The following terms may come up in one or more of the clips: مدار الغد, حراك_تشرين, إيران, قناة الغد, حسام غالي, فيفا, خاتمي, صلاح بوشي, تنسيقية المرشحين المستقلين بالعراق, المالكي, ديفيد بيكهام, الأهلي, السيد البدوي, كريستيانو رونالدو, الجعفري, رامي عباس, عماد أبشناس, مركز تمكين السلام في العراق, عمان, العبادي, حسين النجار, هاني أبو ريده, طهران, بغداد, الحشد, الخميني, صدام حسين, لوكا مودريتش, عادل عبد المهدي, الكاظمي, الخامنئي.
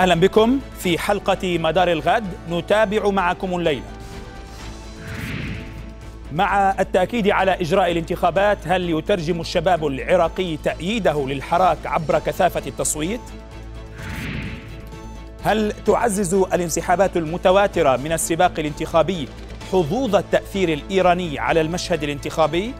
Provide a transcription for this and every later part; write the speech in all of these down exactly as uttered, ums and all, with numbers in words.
أهلا بكم في حلقة مدار الغد، نتابع معكم الليلة. مع التأكيد على إجراء الانتخابات، هل يترجم الشباب العراقي تأييده للحراك عبر كثافة التصويت؟ هل تعزز الانسحابات المتواترة من السباق الانتخابي حظوظ التأثير الإيراني على المشهد الانتخابي؟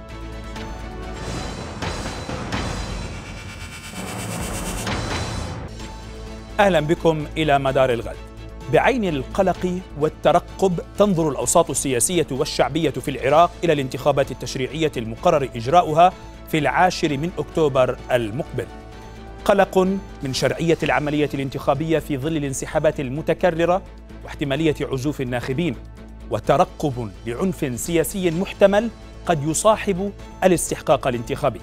أهلا بكم إلى مدار الغد. بعين القلق والترقب تنظر الأوساط السياسية والشعبية في العراق إلى الانتخابات التشريعية المقرر إجراؤها في العاشر من أكتوبر المقبل. قلق من شرعية العملية الانتخابية في ظل الانسحابات المتكررة واحتمالية عزوف الناخبين، وترقب لعنف سياسي محتمل قد يصاحب الاستحقاق الانتخابي.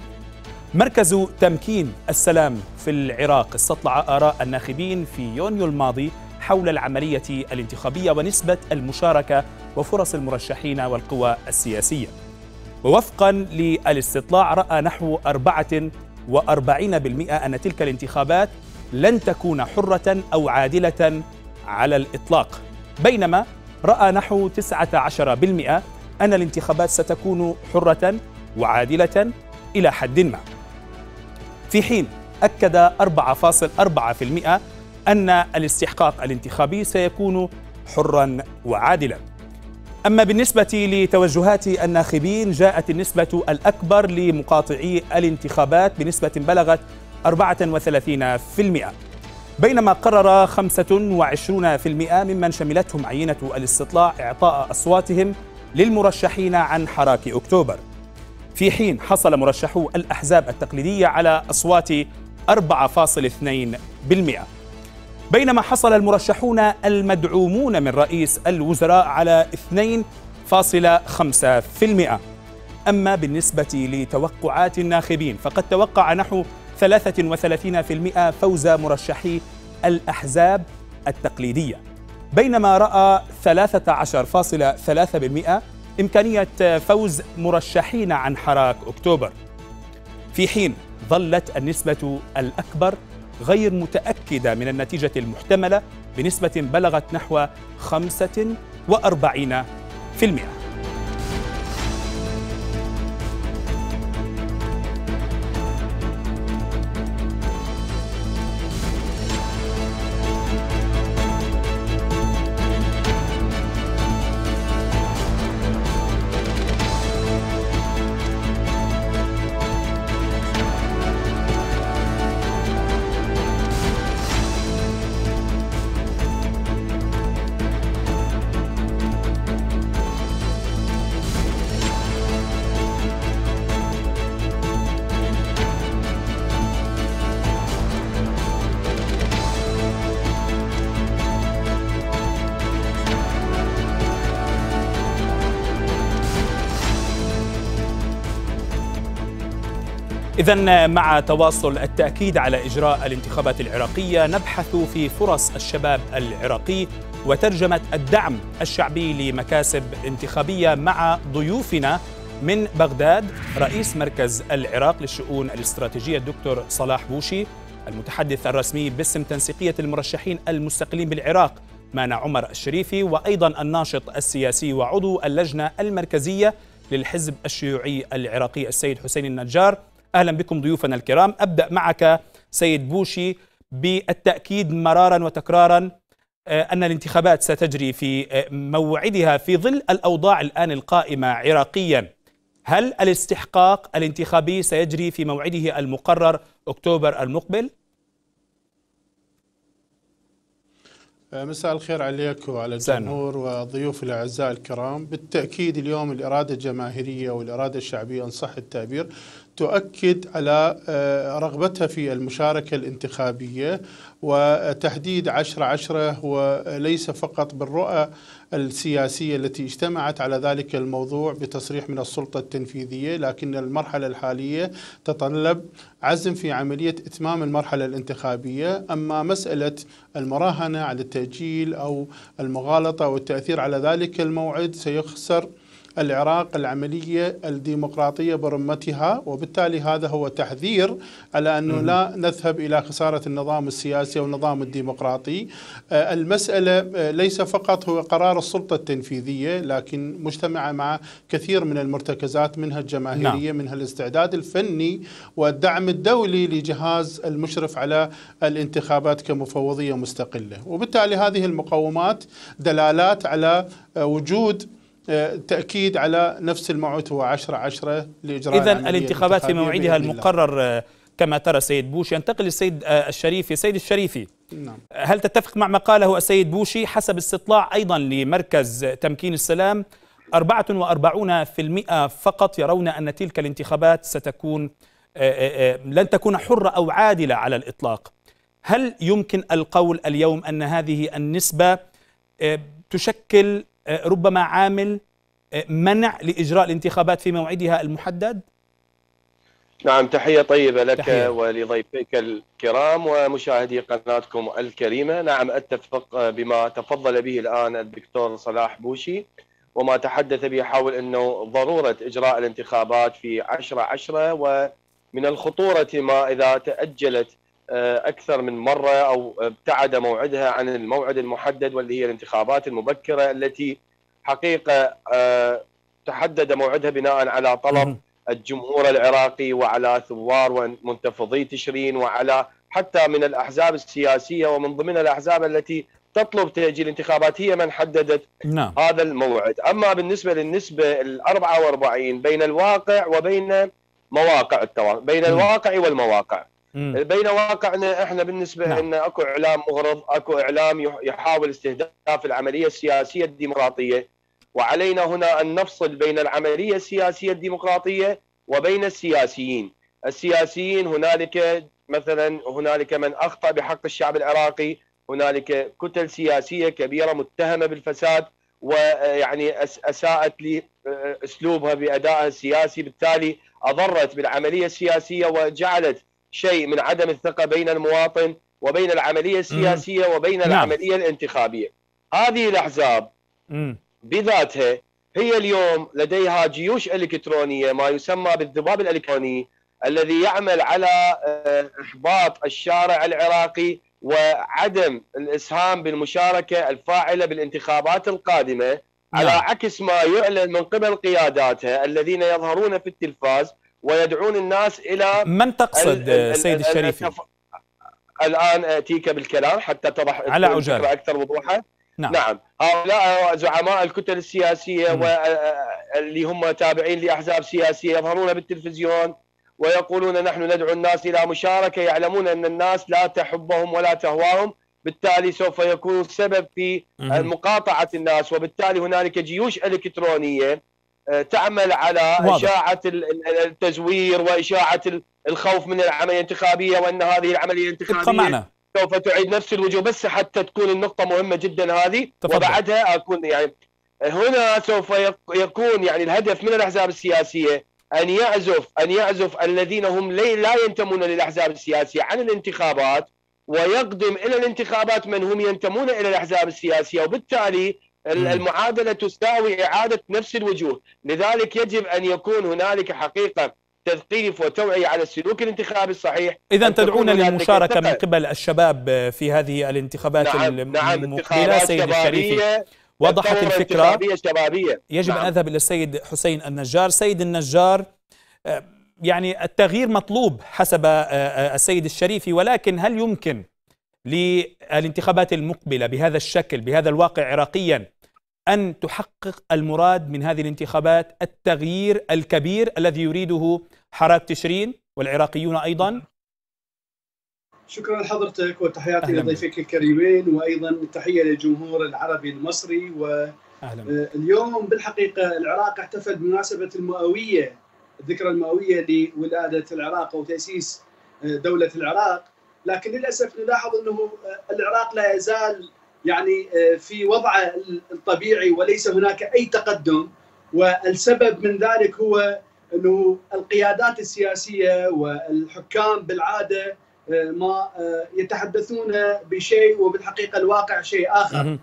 مركز تمكين السلام في العراق استطلع آراء الناخبين في يونيو الماضي حول العملية الانتخابية ونسبة المشاركة وفرص المرشحين والقوى السياسية، ووفقا للاستطلاع رأى نحو أربعة وأربعين بالمئة أن تلك الانتخابات لن تكون حرة أو عادلة على الإطلاق، بينما رأى نحو تسعة عشر بالمئة أن الانتخابات ستكون حرة وعادلة إلى حد ما، في حين أكد أربعة فاصلة أربعة بالمئة أن الاستحقاق الانتخابي سيكون حراً وعادلاً. أما بالنسبة لتوجهات الناخبين، جاءت النسبة الأكبر لمقاطعي الانتخابات بنسبة بلغت أربعة وثلاثين بالمئة، بينما قرر خمسة وعشرين بالمئة ممن شملتهم عينة الاستطلاع إعطاء أصواتهم للمرشحين عن حراك أكتوبر، في حين حصل مرشحو الأحزاب التقليدية على أصوات أربعة فاصلة اثنين بالمئة، بينما حصل المرشحون المدعومون من رئيس الوزراء على اثنين فاصلة خمسة بالمئة. أما بالنسبة لتوقعات الناخبين، فقد توقع نحو ثلاثة وثلاثين بالمئة فوز مرشحي الأحزاب التقليدية، بينما رأى ثلاثة عشر فاصلة ثلاثة بالمئة إمكانية فوز مرشحين عن حراك أكتوبر، في حين ظلت النسبة الأكبر غير متأكدة من النتيجة المحتملة بنسبة بلغت نحو خمسة وأربعين بالمئة. إذن مع تواصل التأكيد على إجراء الانتخابات العراقية، نبحث في فرص الشباب العراقي وترجمة الدعم الشعبي لمكاسب انتخابية مع ضيوفنا من بغداد رئيس مركز العراق للشؤون الاستراتيجية الدكتور صلاح بوشي، المتحدث الرسمي باسم تنسيقية المرشحين المستقلين بالعراق مانع عمر الشريفي، وأيضا الناشط السياسي وعضو اللجنة المركزية للحزب الشيوعي العراقي السيد حسين النجار. أهلا بكم ضيوفنا الكرام. أبدأ معك سيد بوشي بالتأكيد مرارا وتكرارا أن الانتخابات ستجري في موعدها في ظل الأوضاع الآن القائمة عراقيا، هل الاستحقاق الانتخابي سيجري في موعده المقرر أكتوبر المقبل؟ مساء الخير عليك وعلى الجمهور وضيوف الأعزاء الكرام. بالتأكيد اليوم الإرادة الجماهيرية والإرادة الشعبية إن صح التعبير تؤكد على رغبتها في المشاركة الانتخابية، وتحديد عشرة عشرة وليس فقط بالرؤى السياسية التي اجتمعت على ذلك الموضوع بتصريح من السلطة التنفيذية، لكن المرحلة الحالية تتطلب عزم في عملية إتمام المرحلة الانتخابية. أما مسألة المراهنة على التأجيل أو المغالطة والتأثير على ذلك الموعد سيخسر العراق العملية الديمقراطية برمتها، وبالتالي هذا هو تحذير على أنه لا نذهب إلى خسارة النظام السياسي والنظام الديمقراطي. المسألة ليس فقط هو قرار السلطة التنفيذية، لكن مجتمعة مع كثير من المرتكزات، منها الجماهيرية، منها الاستعداد الفني والدعم الدولي لجهاز المشرف على الانتخابات كمفوضية مستقلة. وبالتالي هذه المقومات دلالات على وجود تأكيد على نفس الموعد، هو عشرة عشرة لإجراء. إذن الانتخابات في موعدها المقرر كما ترى سيد بوشي. ينتقل السيد الشريفي. سيد الشريفي، نعم، هل تتفق مع ما قاله السيد بوشي؟ حسب استطلاع أيضا لمركز تمكين السلام أربعة وأربعون بالمئة فقط يرون أن تلك الانتخابات ستكون لن تكون حرة أو عادلة على الإطلاق. هل يمكن القول اليوم أن هذه النسبة تشكل ربما عامل منع لإجراء الانتخابات في موعدها المحدد؟ نعم، تحية طيبة لك تحية. ولضيفيك الكرام ومشاهدي قناتكم الكريمة. نعم، أتفق بما تفضل به الآن الدكتور صلاح بوشي وما تحدث به حول أنه ضرورة إجراء الانتخابات في عشرة عشرة، ومن الخطورة ما إذا تأجلت أكثر من مرة أو ابتعد موعدها عن الموعد المحدد، واللي هي الانتخابات المبكرة التي حقيقة تحدد موعدها بناء على طلب الجمهور العراقي وعلى ثوار ومنتفضي تشرين وعلى حتى من الأحزاب السياسية، ومن ضمن الأحزاب التي تطلب تأجيل انتخابات هي من حددت لا. هذا الموعد. أما بالنسبة للنسبة الأربعة وأربعين بين الواقع وبين مواقع التواصل، بين الواقع والمواقع، بين واقعنا احنا بالنسبه نعم. ان اكو اعلام مغرض، اكو اعلام يحاول استهداف العمليه السياسيه الديمقراطيه، وعلينا هنا ان نفصل بين العمليه السياسيه الديمقراطيه وبين السياسيين. السياسيين هنالك مثلا هنالك من اخطا بحق الشعب العراقي، هنالك كتل سياسيه كبيره متهمه بالفساد ويعني اساءت لاسلوبها بادائها السياسي، بالتالي اضرت بالعمليه السياسيه وجعلت شيء من عدم الثقة بين المواطن وبين العملية السياسية وبين نعم. العملية الانتخابية. هذه الأحزاب بذاتها هي اليوم لديها جيوش إلكترونية، ما يسمى بالذباب الإلكتروني، الذي يعمل على إحباط الشارع العراقي وعدم الإسهام بالمشاركة الفاعلة بالانتخابات القادمة، نعم. على عكس ما يعلن من قبل قياداتها الذين يظهرون في التلفاز ويدعون الناس إلى. من تقصد ال سيد الشريفي؟ التف... الآن أتيك بالكلام حتى تضح الفكرة أكثر وضوحا. نعم. نعم، هؤلاء زعماء الكتل السياسية واللي هم تابعين لأحزاب سياسية يظهرون بالتلفزيون ويقولون نحن ندعو الناس إلى مشاركة، يعلمون أن الناس لا تحبهم ولا تهواهم، بالتالي سوف يكون سبب في مقاطعة الناس، وبالتالي هنالك جيوش إلكترونية تعمل على واضح. إشاعة التزوير وإشاعة الخوف من العملية الانتخابية، وأن هذه العملية الانتخابية سوف تعيد نفس الوجوه. بس حتى تكون النقطة مهمة جدا هذه، تفضل. وبعدها أكون يعني هنا سوف يكون يعني الهدف من الأحزاب السياسية أن يعزف أن يعزف الذين هم لا ينتمون للأحزاب السياسية عن الانتخابات، ويقدم إلى الانتخابات من هم ينتمون إلى الأحزاب السياسية، وبالتالي المعادلة تساوي إعادة نفس الوجوه. لذلك يجب أن يكون هنالك حقيقة تثقيف وتوعية على السلوك الانتخابي الصحيح. إذن تدعون للمشاركة من قبل الشباب في هذه الانتخابات؟ نعم، نعم، المقبلة. سيد الشريفي، وضحت الفكرة. يجب نعم. أن أذهب إلى السيد حسين النجار. سيد النجار، يعني التغيير مطلوب حسب السيد الشريفي، ولكن هل يمكن للانتخابات المقبلة بهذا الشكل، بهذا الواقع عراقيا، أن تحقق المراد من هذه الانتخابات، التغيير الكبير الذي يريده حراك تشرين والعراقيون أيضا؟ شكرا لحضرتك وتحياتي لضيفك الكريمين، وأيضا تحية للجمهور العربي المصري. واليوم بالحقيقة العراق احتفل بمناسبة المئوية، الذكرى المئوية لولادة العراق وتأسيس دولة العراق، لكن للأسف نلاحظ أنه العراق لا يزال يعني في وضعه الطبيعي وليس هناك أي تقدم، والسبب من ذلك هو أنه القيادات السياسية والحكام بالعادة ما يتحدثون بشيء وبالحقيقة الواقع شيء آخر.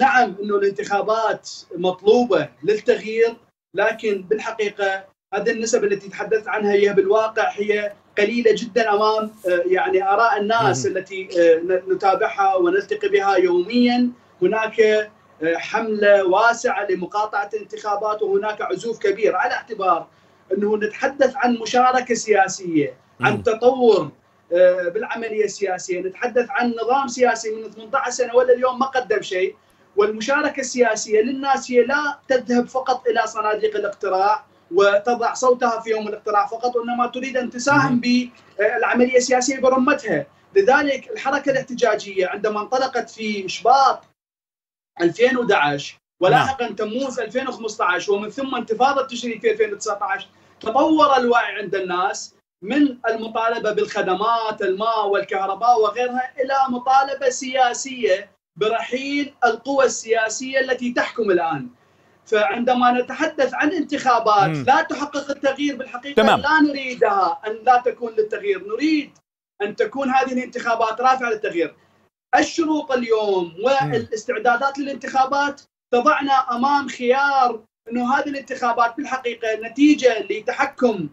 نعم أنه الانتخابات مطلوبة للتغيير، لكن بالحقيقة هذه النسب التي تحدثت عنها هي بالواقع هي قليلة جدا أمام يعني آراء الناس مم. التي نتابعها ونلتقي بها يوميا. هناك حملة واسعة لمقاطعة الانتخابات وهناك عزوف كبير، على اعتبار أنه نتحدث عن مشاركة سياسية، عن تطور بالعملية السياسية، نتحدث عن نظام سياسي من ثمانية عشر سنة ولا اليوم ما قدم شيء. والمشاركة السياسية للناس هي لا تذهب فقط إلى صناديق الاقتراع وتضع صوتها في يوم الاقتراع فقط، وإنما تريد أن تساهم بالعملية السياسية برمتها. لذلك الحركة الاحتجاجية عندما انطلقت في شباط ألفين وأحد عشر ولاحقا تموز ألفين وخمسة عشر ومن ثم انتفاضة تشرين في ألفين وتسعة عشر، تطور الوعي عند الناس من المطالبة بالخدمات الماء والكهرباء وغيرها إلى مطالبة سياسية برحيل القوى السياسية التي تحكم الآن. فعندما نتحدث عن انتخابات مم. لا تحقق التغيير بالحقيقة، تمام. لا نريدها أن لا تكون للتغيير، نريد أن تكون هذه الانتخابات رافعة للتغيير. الشروط اليوم والاستعدادات للانتخابات تضعنا أمام خيار أنه هذه الانتخابات بالحقيقة نتيجة لتحكم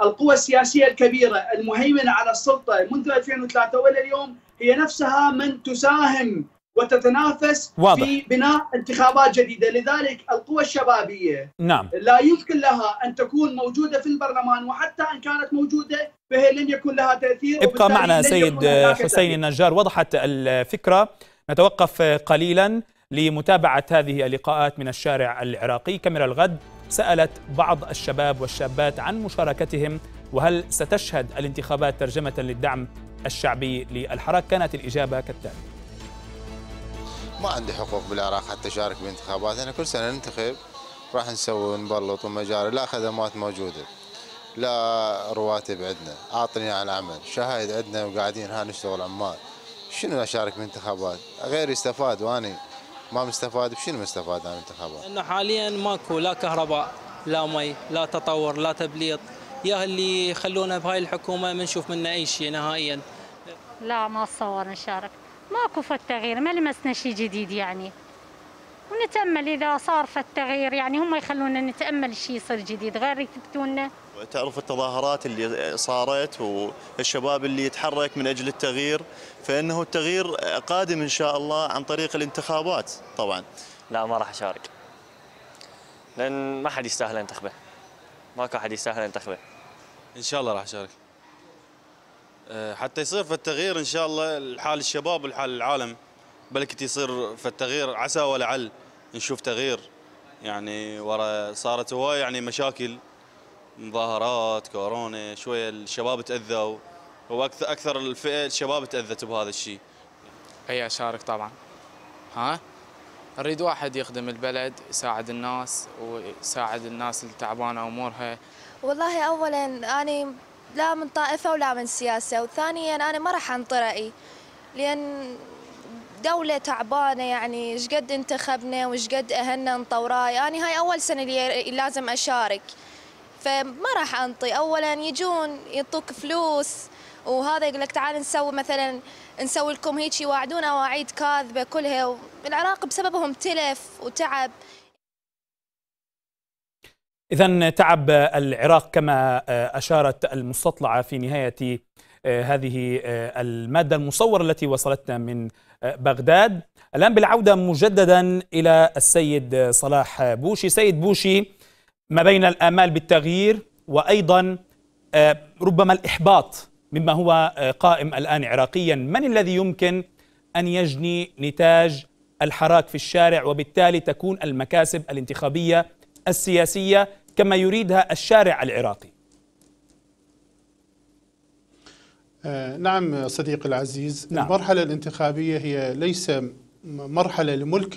القوى السياسية الكبيرة المهيمنة على السلطة منذ ألفين وثلاثة وإلى اليوم هي نفسها من تساهم وتتنافس واضح. في بناء انتخابات جديدة. لذلك القوى الشبابية نعم. لا يمكن لها أن تكون موجودة في البرلمان، وحتى أن كانت موجودة فهي لن يكون لها تأثير. ابقى معنا سيد حسين النجار، وضحت الفكرة. نتوقف قليلا لمتابعة هذه اللقاءات من الشارع العراقي. كاميرا الغد سألت بعض الشباب والشابات عن مشاركتهم، وهل ستشهد الانتخابات ترجمة للدعم الشعبي للحراك؟ كانت الإجابة كالتالي: ما عندي حقوق بالعراق حتى أشارك بانتخابات، أنا كل سنة ننتخب راح نسوي ونبلط ومجاري، لا خدمات موجودة، لا رواتب عندنا، أعطني عن العمل، شهايد عندنا وقاعدين ها نشتغل عمال، شنو أشارك بانتخابات؟ غير يستفاد وأنا ما مستفاد، بشنو مستفاد عن الانتخابات؟ إنه حاليا ماكو لا كهرباء، لا مي، لا تطور، لا تبليط، يا اللي يخلونا بهاي الحكومة ما نشوف منه أي شيء نهائيا. لا ما أتصور نشارك، ماكو فد تغيير، ما لمسنا شيء جديد يعني. ونتأمل إذا صار فد تغيير يعني هم يخلونا نتأمل شيء يصير جديد، غير يثبتونا. تعرف التظاهرات اللي صارت والشباب اللي يتحرك من أجل التغيير، فإنه التغيير قادم إن شاء الله عن طريق الانتخابات طبعا. لا ما راح أشارك، لأن ما حد يستاهل ينتخبه، ماكو حد يستاهل ينتخبه. إن شاء الله راح أشارك حتى يصير في التغيير إن شاء الله، الحال الشباب والحال العالم بلكي يصير في التغيير، عسى ولعل نشوف تغيير. يعني ورا صارت هواي يعني مشاكل، مظاهرات، كورونا، شويه الشباب تأذوا، واكثر اكثر الفئه الشباب تأذت بهذا الشيء. اي اشارك طبعا، ها نريد واحد يخدم البلد، يساعد الناس ويساعد الناس اللي تعبانه امورها. والله اولا انا لا من طائفه ولا من سياسه، وثانيا انا ما راح انطي رايي، لان دولة تعبانة يعني ايش قد انتخبنا وايش قد اهلنا انطوراي، انا هاي اول سنة لي لازم اشارك، فما راح انطي. اولا يجون يعطوك فلوس وهذا يقول لك تعال نسوي مثلا نسوي لكم هيك، يوعدونا واعيد كاذبة كلها، والعراق بسببهم تلف وتعب. إذا تعب العراق كما أشارت المستطلعة في نهاية هذه المادة المصورة التي وصلتنا من بغداد. الآن بالعودة مجددا إلى السيد صلاح بوشي. سيد بوشي، ما بين الآمال بالتغيير وأيضا ربما الإحباط مما هو قائم الآن عراقيا، من الذي يمكن أن يجني نتاج الحراك في الشارع، وبالتالي تكون المكاسب الانتخابية السياسية كما يريدها الشارع العراقي؟ نعم صديقي العزيز، نعم. المرحلة الانتخابية هي ليس مرحلة لملك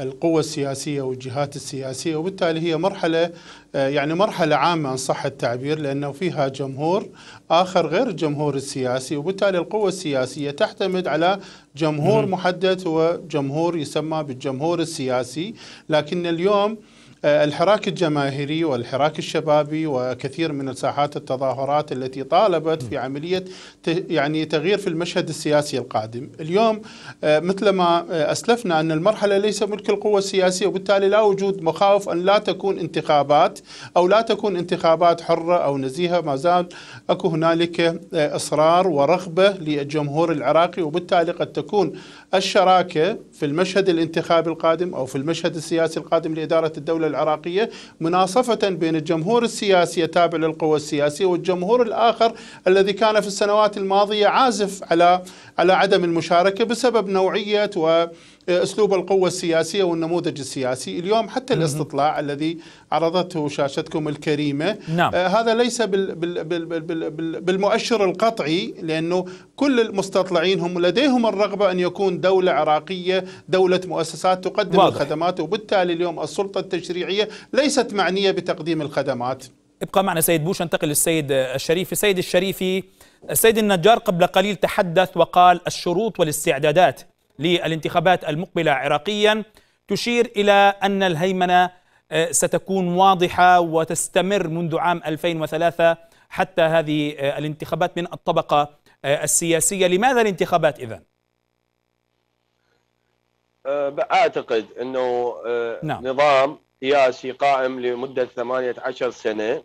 القوى السياسية والجهات السياسية، وبالتالي هي مرحلة يعني مرحلة عامة إن صح التعبير، لأنه فيها جمهور آخر غير الجمهور السياسي، وبالتالي القوى السياسية تعتمد على جمهور محدد، هو جمهور يسمى بالجمهور السياسي. لكن اليوم الحراك الجماهيري والحراك الشبابي وكثير من الساحات التظاهرات التي طالبت في عملية يعني تغيير في المشهد السياسي القادم. اليوم مثلما أسلفنا أن المرحلة ليس ملك القوة السياسية، وبالتالي لا وجود مخاوف أن لا تكون انتخابات أو لا تكون انتخابات حرة أو نزيهة، ما زال أكو هنالك إصرار ورغبة للجمهور العراقي، وبالتالي قد تكون الشراكة في المشهد الانتخابي القادم أو في المشهد السياسي القادم لإدارة الدولة العراقية مناصفة بين الجمهور السياسي التابع للقوى السياسية والجمهور الآخر الذي كان في السنوات الماضية عازف على على عدم المشاركة بسبب نوعية و أسلوب القوة السياسية والنموذج السياسي. اليوم حتى الاستطلاع الذي عرضته شاشتكم الكريمة، نعم. آه هذا ليس بال بال بال بال بالمؤشر القطعي، لأنه كل المستطلعين هم لديهم الرغبة أن يكون دولة عراقية، دولة مؤسسات تقدم واضح. الخدمات، وبالتالي اليوم السلطة التشريعية ليست معنية بتقديم الخدمات. ابقى معنا سيد بوش، انتقل للسيد الشريفي. سيد الشريفي، السيد النجار قبل قليل تحدث وقال الشروط والاستعدادات للانتخابات المقبلة عراقيا تشير إلى أن الهيمنة ستكون واضحة وتستمر منذ عام ألفين وثلاثة حتى هذه الانتخابات من الطبقة السياسية. لماذا الانتخابات إذن؟ أعتقد أنه نعم. نظام سياسي قائم لمدة ثمانية عشر سنة،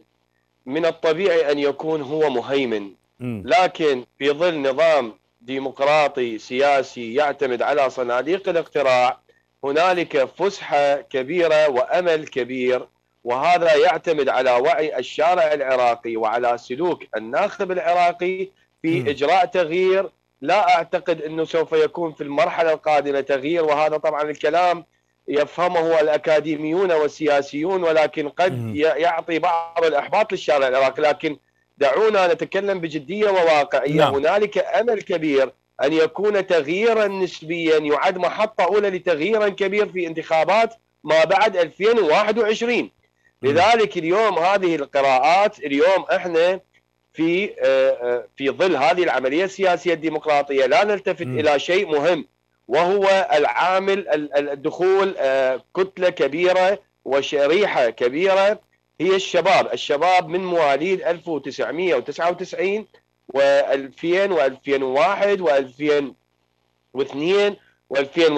من الطبيعي أن يكون هو مهيمن، م. لكن في ظل نظام ديمقراطي سياسي يعتمد على صناديق الاقتراع هنالك فسحة كبيرة وأمل كبير، وهذا يعتمد على وعي الشارع العراقي وعلى سلوك الناخب العراقي في إجراء تغيير. لا أعتقد أنه سوف يكون في المرحلة القادمة تغيير، وهذا طبعا الكلام يفهمه الأكاديميون والسياسيون، ولكن قد يعطي بعض الإحباط للشارع العراقي. لكن دعونا نتكلم بجدية وواقعية، نعم. هنالك أمل كبير أن يكون تغييرا نسبيا يعد محطة أولى لتغييرا كبير في انتخابات ما بعد ألفين وواحد وعشرين. لذلك اليوم هذه القراءات، اليوم احنا في في ظل هذه العملية السياسية الديمقراطية لا نلتفت م. إلى شيء مهم، وهو العامل الدخول كتلة كبيرة وشريحة كبيرة هي الشباب. الشباب من مواليد ألف وتسعمئة وتسعة وتسعين و2000 و2001 و2002 و2003،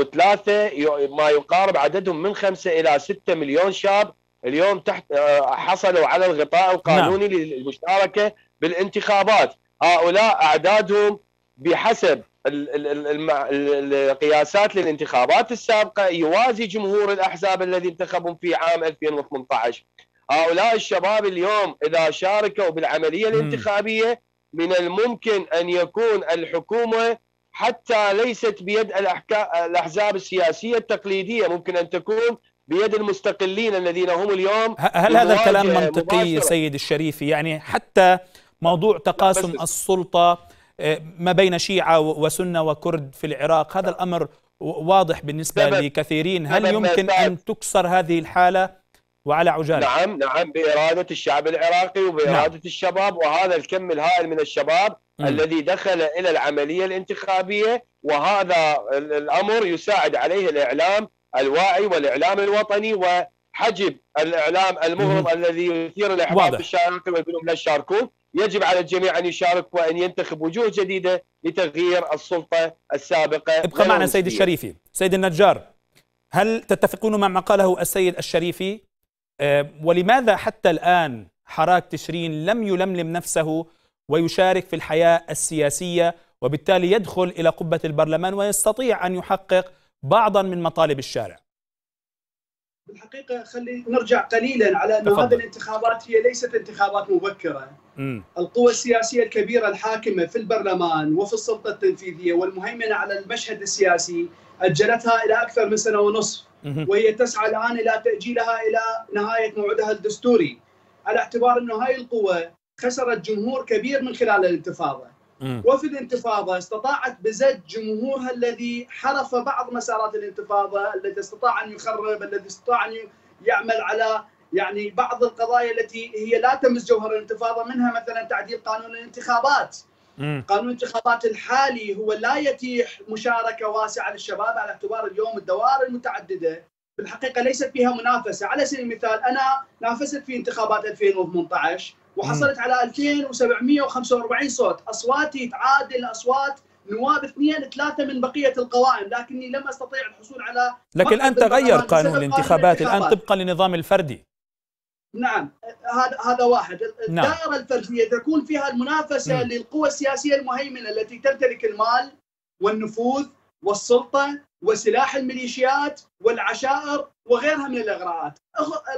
ما يقارب عددهم من خمسة إلى ستة مليون شاب اليوم تحت حصلوا على الغطاء القانوني نعم. للمشاركة بالانتخابات. هؤلاء أعدادهم بحسب القياسات للانتخابات السابقة يوازي جمهور الأحزاب الذي انتخبهم في عام ألفين وثمانية عشر. هؤلاء الشباب اليوم إذا شاركوا بالعملية الانتخابية من الممكن أن يكون الحكومة حتى ليست بيد الأحزاب السياسية التقليدية، ممكن أن تكون بيد المستقلين الذين هم اليوم. هل هذا الكلام منطقي مباشرة؟ سيد الشريفي، يعني حتى موضوع تقاسم السلطة ما بين شيعة وسنة وكرد في العراق، هذا الأمر واضح بالنسبة لكثيرين. هل يمكن أن تكسر هذه الحالة وعلى عجاله؟ نعم نعم، بإرادة الشعب العراقي وبإرادة نعم. الشباب، وهذا الكم الهائل من الشباب م. الذي دخل إلى العملية الانتخابية، وهذا الأمر يساعد عليه الإعلام الواعي والإعلام الوطني وحجب الإعلام المغرض م. الذي يثير الإحباط في الشارع ويقولون لا تشاركون. يجب على الجميع أن يشارك وأن ينتخب وجوه جديدة لتغيير السلطة السابقة. ابقى معنا سيد الشريفي. سيد النجار، هل تتفقون مع ما قاله السيد الشريفي؟ ولماذا حتى الآن حراك تشرين لم يلملم نفسه ويشارك في الحياة السياسية، وبالتالي يدخل إلى قبة البرلمان ويستطيع أن يحقق بعضا من مطالب الشارع؟ بالحقيقة خلي نرجع قليلا على أن هذه الانتخابات هي ليست انتخابات مبكرة. م. القوى السياسية الكبيرة الحاكمة في البرلمان وفي السلطة التنفيذية والمهيمنة على المشهد السياسي أجلتها إلى أكثر من سنة ونصف، وهي تسعى الآن إلى تأجيلها إلى نهاية موعدها الدستوري، على اعتبار أنه هاي القوة خسرت جمهور كبير من خلال الانتفاضة، وفي الانتفاضة استطاعت بزج جمهورها الذي حرف بعض مسارات الانتفاضة، الذي استطاع أن يخرب، الذي استطاع أن يعمل على يعني بعض القضايا التي هي لا تمس جوهر الانتفاضة، منها مثلا تعديل قانون الانتخابات. قانون الانتخابات الحالي هو لا يتيح مشاركة واسعة للشباب، على اعتبار اليوم الدوائر المتعددة بالحقيقه ليست فيها منافسه. على سبيل المثال انا نافست في انتخابات ألفين وثمانية عشر وحصلت على ألفين وسبعمئة وخمسة وأربعين صوت، اصواتي تعادل اصوات نواب اثنين ثلاثه من بقيه القوائم، لكني لم استطيع الحصول على. لكن الان تغير قانون الانتخابات الان طبقا للنظام الفردي. نعم، هذا هذا واحد. الدائره الفرديه تكون فيها المنافسه م. للقوى السياسيه المهيمنه التي تمتلك المال والنفوذ والسلطه وسلاح الميليشيات والعشائر وغيرها من الاغراءات.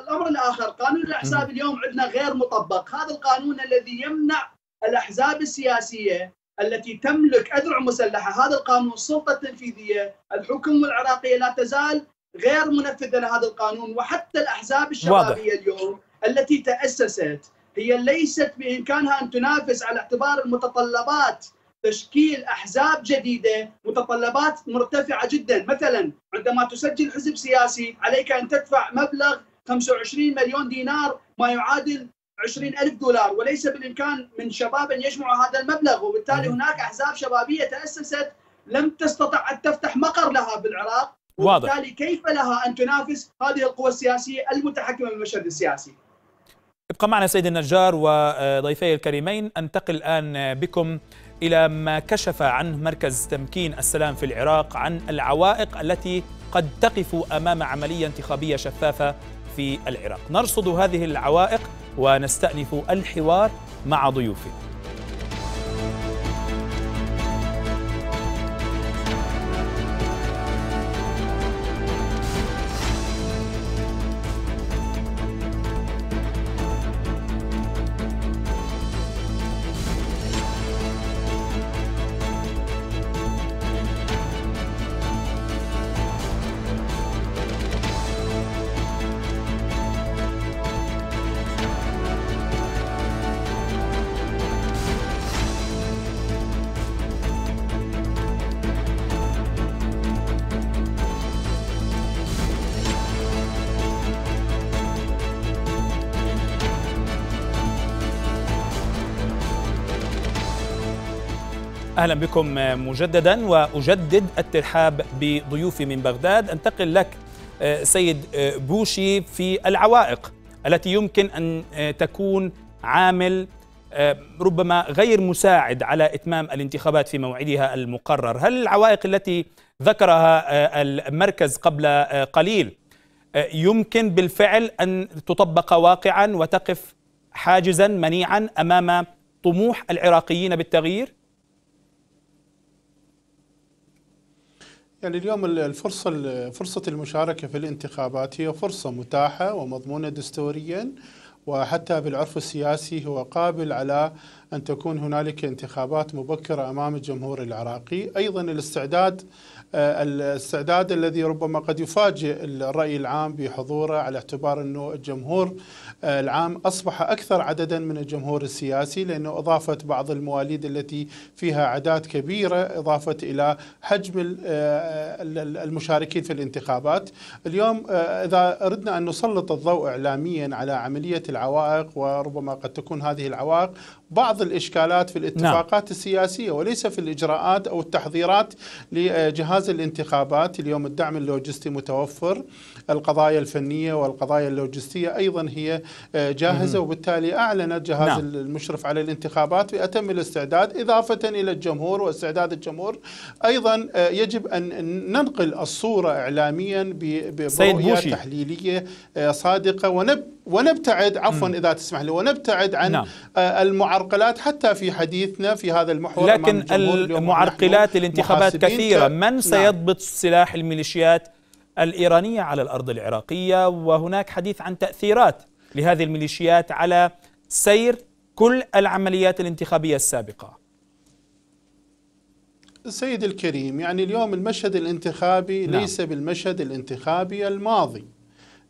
الامر الاخر قانون الاحزاب اليوم عندنا غير مطبق، هذا القانون الذي يمنع الاحزاب السياسيه التي تملك اذرع مسلحه، هذا القانون السلطه التنفيذيه، الحكومه العراقيه لا تزال غير منفذه لهذا القانون، وحتى الاحزاب الشبابيه اليوم التي تاسست هي ليست بامكانها ان تنافس على اعتبار المتطلبات تشكيل احزاب جديده متطلبات مرتفعه جدا. مثلا عندما تسجل حزب سياسي عليك ان تدفع مبلغ خمسة وعشرين مليون دينار ما يعادل عشرين ألف دولار، وليس بالامكان من شباب ان يجمعوا هذا المبلغ، وبالتالي هناك احزاب شبابيه تاسست لم تستطع ان تفتح مقر لها بالعراق، وبالتالي كيف لها ان تنافس هذه القوى السياسيه المتحكمه بالمشهد السياسي؟ ابقى معنا سيد النجار وضيفي الكريمين. انتقل الان بكم إلى ما كشف عنه مركز تمكين السلام في العراق عن العوائق التي قد تقف أمام عملية انتخابية شفافة في العراق. نرصد هذه العوائق ونستأنف الحوار مع ضيوفنا. أهلا بكم مجددا، وأجدد الترحاب بضيوفي من بغداد. أنتقل لك سيد بوشي في العوائق التي يمكن أن تكون عامل ربما غير مساعد على إتمام الانتخابات في موعدها المقرر. هل العوائق التي ذكرها المركز قبل قليل يمكن بالفعل أن تطبق واقعا وتقف حاجزا منيعا أمام طموح العراقيين بالتغيير؟ يعني اليوم الفرصة فرصة المشاركة في الانتخابات هي فرصة متاحة ومضمونة دستوريا، وحتى بالعرف السياسي هو قابل على أن تكون هنالك انتخابات مبكرة أمام الجمهور العراقي. أيضا الاستعداد الاستعداد الذي ربما قد يفاجئ الرأي العام بحضوره، على اعتبار أنه الجمهور العام أصبح أكثر عددا من الجمهور السياسي، لأنه أضافت بعض المواليد التي فيها أعداد كبيرة أضافت إلى حجم المشاركين في الانتخابات. اليوم إذا أردنا أن نسلط الضوء إعلاميا على عملية العوائق، وربما قد تكون هذه العوائق بعض الإشكالات في الاتفاقات نعم. السياسية وليس في الإجراءات أو التحضيرات لجهاز الانتخابات. اليوم الدعم اللوجستي متوفر، القضايا الفنية والقضايا اللوجستية أيضا هي جاهزة، وبالتالي أعلنت جهاز نعم. المشرف على الانتخابات بأتم الاستعداد، إضافة إلى الجمهور واستعداد الجمهور. أيضا يجب أن ننقل الصورة إعلاميا برؤية تحليلية صادقة، ونب ونبتعد عفوا إذا تسمح لي ونبتعد عن نعم. المعرقلات حتى في حديثنا في هذا المحور. لكن المعرقلات الانتخابات كثيرة، من سيضبط نعم. سلاح الميليشيات الإيرانية على الأرض العراقية؟ وهناك حديث عن تأثيرات لهذه الميليشيات على سير كل العمليات الانتخابية السابقة. سيد الكريم، يعني اليوم المشهد الانتخابي نعم. ليس بالمشهد الانتخابي الماضي.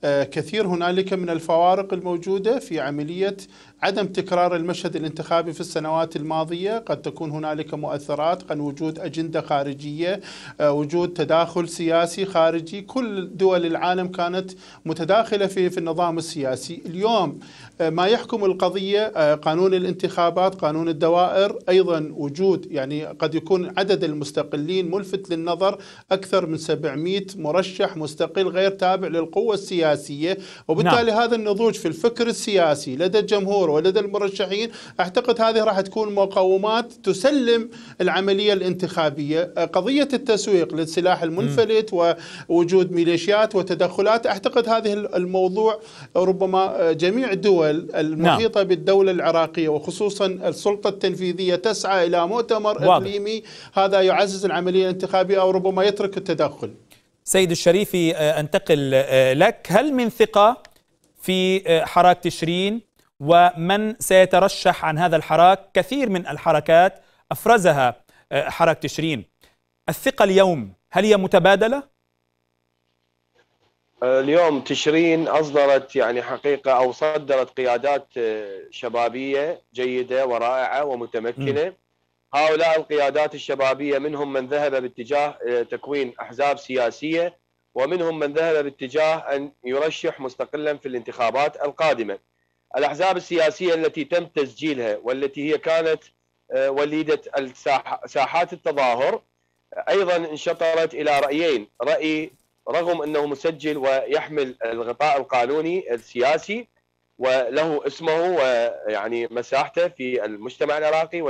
كثير هنالك من الفوارق الموجودة في عملية عدم تكرار المشهد الانتخابي في السنوات الماضية، قد تكون هنالك مؤثرات، قد وجود أجندة خارجية، وجود تداخل سياسي خارجي. كل دول العالم كانت متداخلة في في النظام السياسي. اليوم ما يحكم القضية قانون الانتخابات، قانون الدوائر، أيضا وجود يعني قد يكون عدد المستقلين ملفت للنظر، أكثر من سبعمئة مرشح مستقل غير تابع للقوة السياسية، وبالتالي نعم. هذا النضوج في الفكر السياسي لدى الجمهور ولدى المرشحين، أعتقد هذه راح تكون مقومات تسلم العملية الانتخابية. قضية التسويق للسلاح المنفلت م. ووجود ميليشيات وتدخلات، أعتقد هذه الموضوع ربما جميع الدول المحيطة نعم. بالدولة العراقية وخصوصا السلطة التنفيذية تسعى إلى مؤتمر واضح. إقليمي، هذا يعزز العملية الانتخابية أو ربما يترك التدخل. سيد الشريفي، أنتقل لك. هل من ثقة في حراك تشرين ومن سيترشح عن هذا الحراك؟ كثير من الحركات أفرزها حراك تشرين. الثقة اليوم هل هي متبادلة؟ اليوم تشرين أصدرت يعني حقيقة أو صدرت قيادات شبابية جيدة ورائعة ومتمكنة. م. هؤلاء القيادات الشبابية منهم من ذهب باتجاه تكوين أحزاب سياسية، ومنهم من ذهب باتجاه أن يرشح مستقلا في الانتخابات القادمة. الأحزاب السياسية التي تم تسجيلها والتي هي كانت وليدة ساحات التظاهر أيضا انشطرت إلى رأيين، رأي رغم أنه مسجل ويحمل الغطاء القانوني السياسي وله اسمه ويعني مساحته في المجتمع العراقي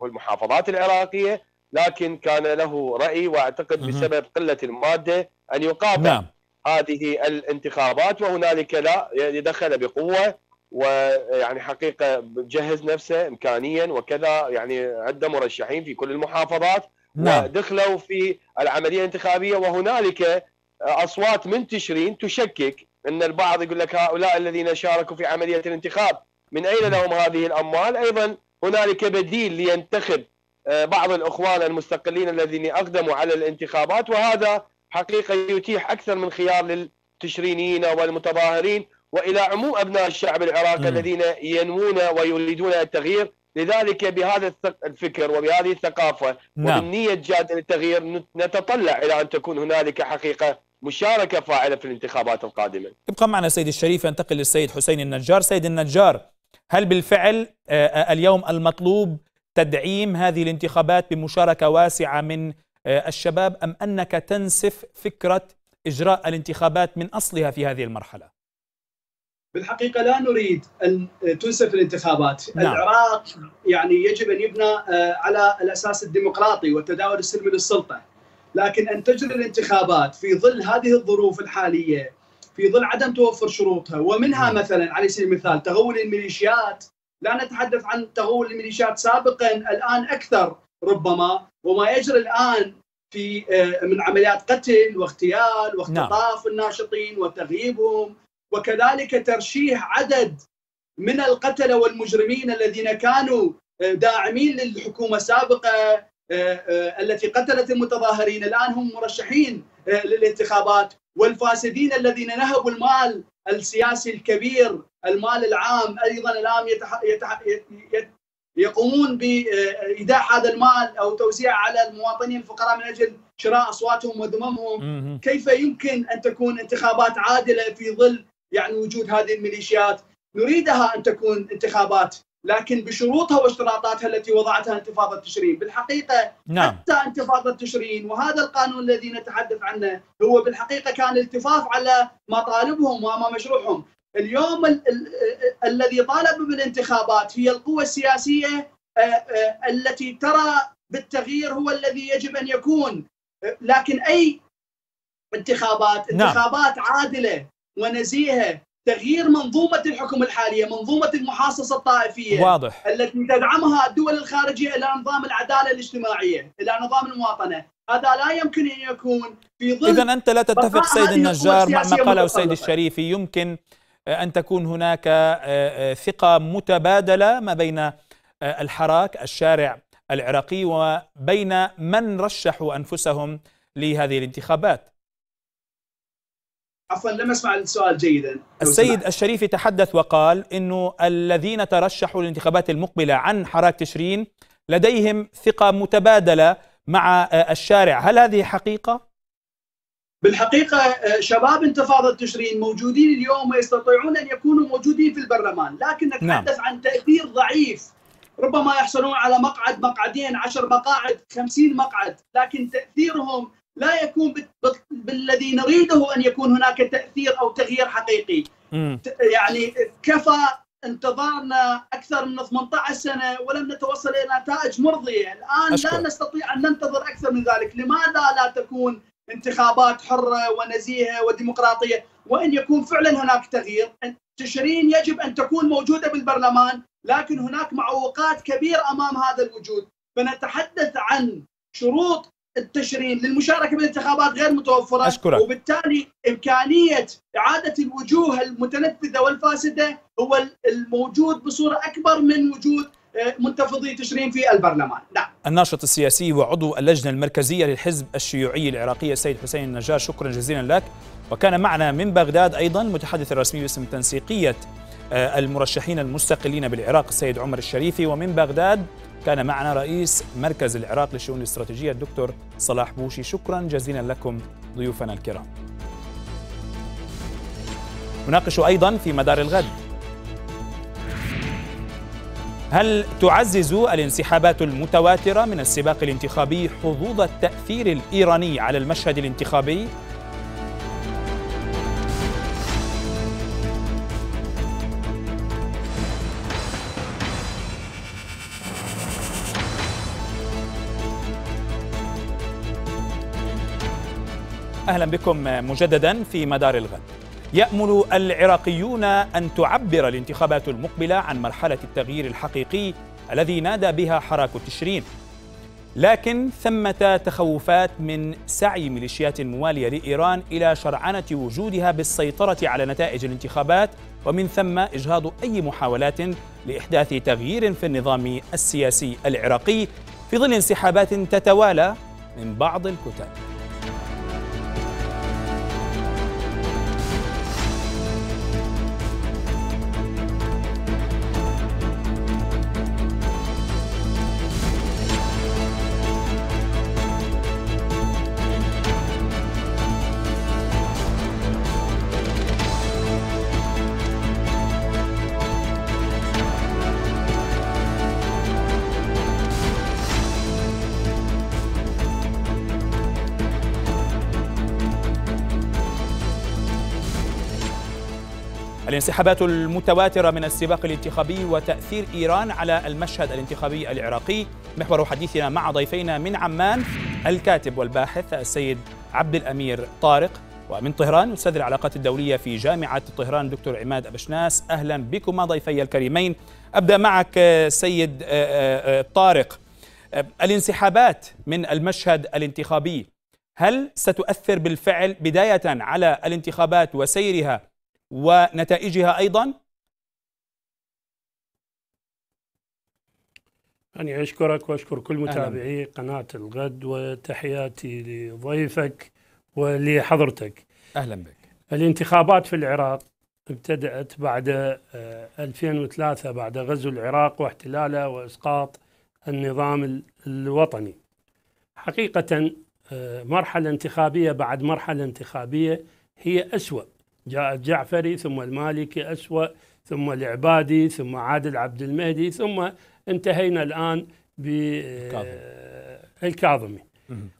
والمحافظات العراقية، لكن كان له رأي واعتقد بسبب قلة المادة أن يقاطع نعم. هذه الانتخابات، وهنالك لا يدخل بقوة ويعني حقيقة جهز نفسه إمكانيا وكذا، يعني عدة مرشحين في كل المحافظات نعم. ودخلوا في العملية الانتخابية. وهنالك أصوات من تشرين تشكك أن البعض يقول لك هؤلاء الذين شاركوا في عملية الانتخاب من أين لهم هذه الأموال؟ أيضا هنالك بديل لينتخب بعض الأخوان المستقلين الذين أقدموا على الانتخابات، وهذا حقيقة يتيح أكثر من خيار للتشرينيين والمتظاهرين وإلى عموم أبناء الشعب العراقي م. الذين ينوون ويريدون التغيير. لذلك بهذا الفكر وبهذه الثقافة نعم. وبالنية الجادة للتغيير نتطلع إلى أن تكون هنالك حقيقة مشاركة فاعلة في الانتخابات القادمة. ابقى معنا سيد الشريف. أنتقل للسيد حسين النجار. سيد النجار، هل بالفعل اليوم المطلوب تدعيم هذه الانتخابات بمشاركة واسعة من الشباب، أم أنك تنسف فكرة إجراء الانتخابات من أصلها في هذه المرحلة؟ بالحقيقة لا نريد أن تنسف الانتخابات نعم. العراق يعني يجب أن يبنى على الأساس الديمقراطي والتداول السلمي للسلطة، لكن أن تجري الانتخابات في ظل هذه الظروف الحالية، في ظل عدم توفر شروطها، ومنها مثلا على سبيل المثال تغول الميليشيات. لا نتحدث عن تغول الميليشيات سابقا، الآن أكثر ربما، وما يجري الآن في من عمليات قتل واغتيال واختطاف نعم. الناشطين وتغييبهم، وكذلك ترشيح عدد من القتلة والمجرمين الذين كانوا داعمين للحكومة السابقة التي قتلت المتظاهرين، الآن هم مرشحين للانتخابات، والفاسدين الذين نهبوا المال السياسي الكبير، المال العام أيضا الآن يقومون بإيداع هذا المال أو توزيعه على المواطنين الفقراء من أجل شراء أصواتهم وذممهم. كيف يمكن أن تكون انتخابات عادلة في ظل يعني وجود هذه الميليشيات؟ نريدها أن تكون انتخابات لكن بشروطها واشتراطاتها التي وضعتها انتفاضة تشرين بالحقيقة نعم. حتى انتفاضة تشرين وهذا القانون الذي نتحدث عنه هو بالحقيقة كان التفاف على مطالبهم وما مشروعهم. اليوم ال ال الذي طالب بالانتخابات هي القوى السياسية التي ترى بالتغيير هو الذي يجب أن يكون، لكن أي انتخابات انتخابات نعم. عادلة ونزيهة، تغيير منظومة الحكم الحالية، منظومة المحاصصة الطائفية واضح. التي تدعمها الدول الخارجية إلى نظام العدالة الاجتماعية، إلى نظام المواطنة، هذا لا يمكن أن يكون في ظل. إذا أنت لا تتفق سيد النجار مع ما قاله سيد الشريفي، يمكن أن تكون هناك ثقة متبادلة ما بين الحراك الشارع العراقي وبين من رشحوا أنفسهم لهذه الانتخابات؟ عفوا لم اسمع السؤال جيدا. السيد الشريفي تحدث وقال انه الذين ترشحوا للانتخابات المقبله عن حراك تشرين لديهم ثقه متبادله مع الشارع، هل هذه حقيقه؟ بالحقيقه شباب انتفاضه تشرين موجودين اليوم ويستطيعون ان يكونوا موجودين في البرلمان، لكن نتحدث نعم. عن تاثير ضعيف، ربما يحصلون على مقعد مقعدين، عشر مقاعد، خمسين مقعد، لكن تاثيرهم لا يكون بالذي نريده أن يكون هناك تأثير أو تغيير حقيقي. مم. يعني كفى انتظارنا أكثر من ثمانية عشر سنة ولم نتوصل إلى نتائج مرضية. الآن أشكر. لا نستطيع أن ننتظر أكثر من ذلك. لماذا لا تكون انتخابات حرة ونزيهة وديمقراطية وأن يكون فعلا هناك تغيير؟ تشرين يجب أن تكون موجودة بالبرلمان، لكن هناك معوقات كبيرة أمام هذا الوجود. فنتحدث عن شروط التشرين للمشاركة بالانتخابات غير متوفرة. أشكرك. وبالتالي إمكانية إعادة الوجوه المتنفذة والفاسدة هو الموجود بصورة أكبر من وجود منتفضي تشرين في البرلمان. نعم. الناشط السياسي وعضو اللجنة المركزية للحزب الشيوعي العراقي السيد حسين النجار، شكرا جزيلا لك. وكان معنا من بغداد أيضا المتحدث الرسمي باسم تنسيقية المرشحين المستقلين بالعراق السيد عمر الشريفي، ومن بغداد كان معنا رئيس مركز العراق للشؤون الاستراتيجية الدكتور صلاح بوشي. شكرا جزيلا لكم ضيوفنا الكرام. نناقش أيضا في مدار الغد: هل تعزز الانسحابات المتواترة من السباق الانتخابي حظوظ التأثير الإيراني على المشهد الانتخابي؟ أهلا بكم مجددا في مدار الغد. يأمل العراقيون أن تعبر الانتخابات المقبلة عن مرحلة التغيير الحقيقي الذي نادى بها حراك تشرين، لكن ثمة تخوفات من سعي ميليشيات موالية لإيران إلى شرعنة وجودها بالسيطرة على نتائج الانتخابات، ومن ثم إجهاض أي محاولات لإحداث تغيير في النظام السياسي العراقي في ظل انسحابات تتوالى من بعض الكتل. الانسحابات المتواترة من السباق الانتخابي وتأثير إيران على المشهد الانتخابي العراقي محور حديثنا مع ضيفينا من عمان الكاتب والباحث السيد عبد الأمير طارق، ومن طهران أستاذ العلاقات الدولية في جامعة طهران دكتور عماد أبشناس. أهلا بكما ضيفي الكريمين. أبدأ معك سيد طارق، الانسحابات من المشهد الانتخابي هل ستؤثر بالفعل بداية على الانتخابات وسيرها ونتائجها أيضا؟ أنا أشكرك وأشكر كل متابعي أهلاً. قناة الغد، وتحياتي لضيفك ولحضرتك. أهلا بك. الانتخابات في العراق ابتدأت بعد ألفين وثلاثة بعد غزو العراق واحتلاله وإسقاط النظام الوطني، حقيقة مرحلة انتخابية بعد مرحلة انتخابية هي أسوأ. جاء الجعفري ثم المالكي أسوأ، ثم العبادي، ثم عادل عبد المهدي، ثم انتهينا الآن بالكاظمي.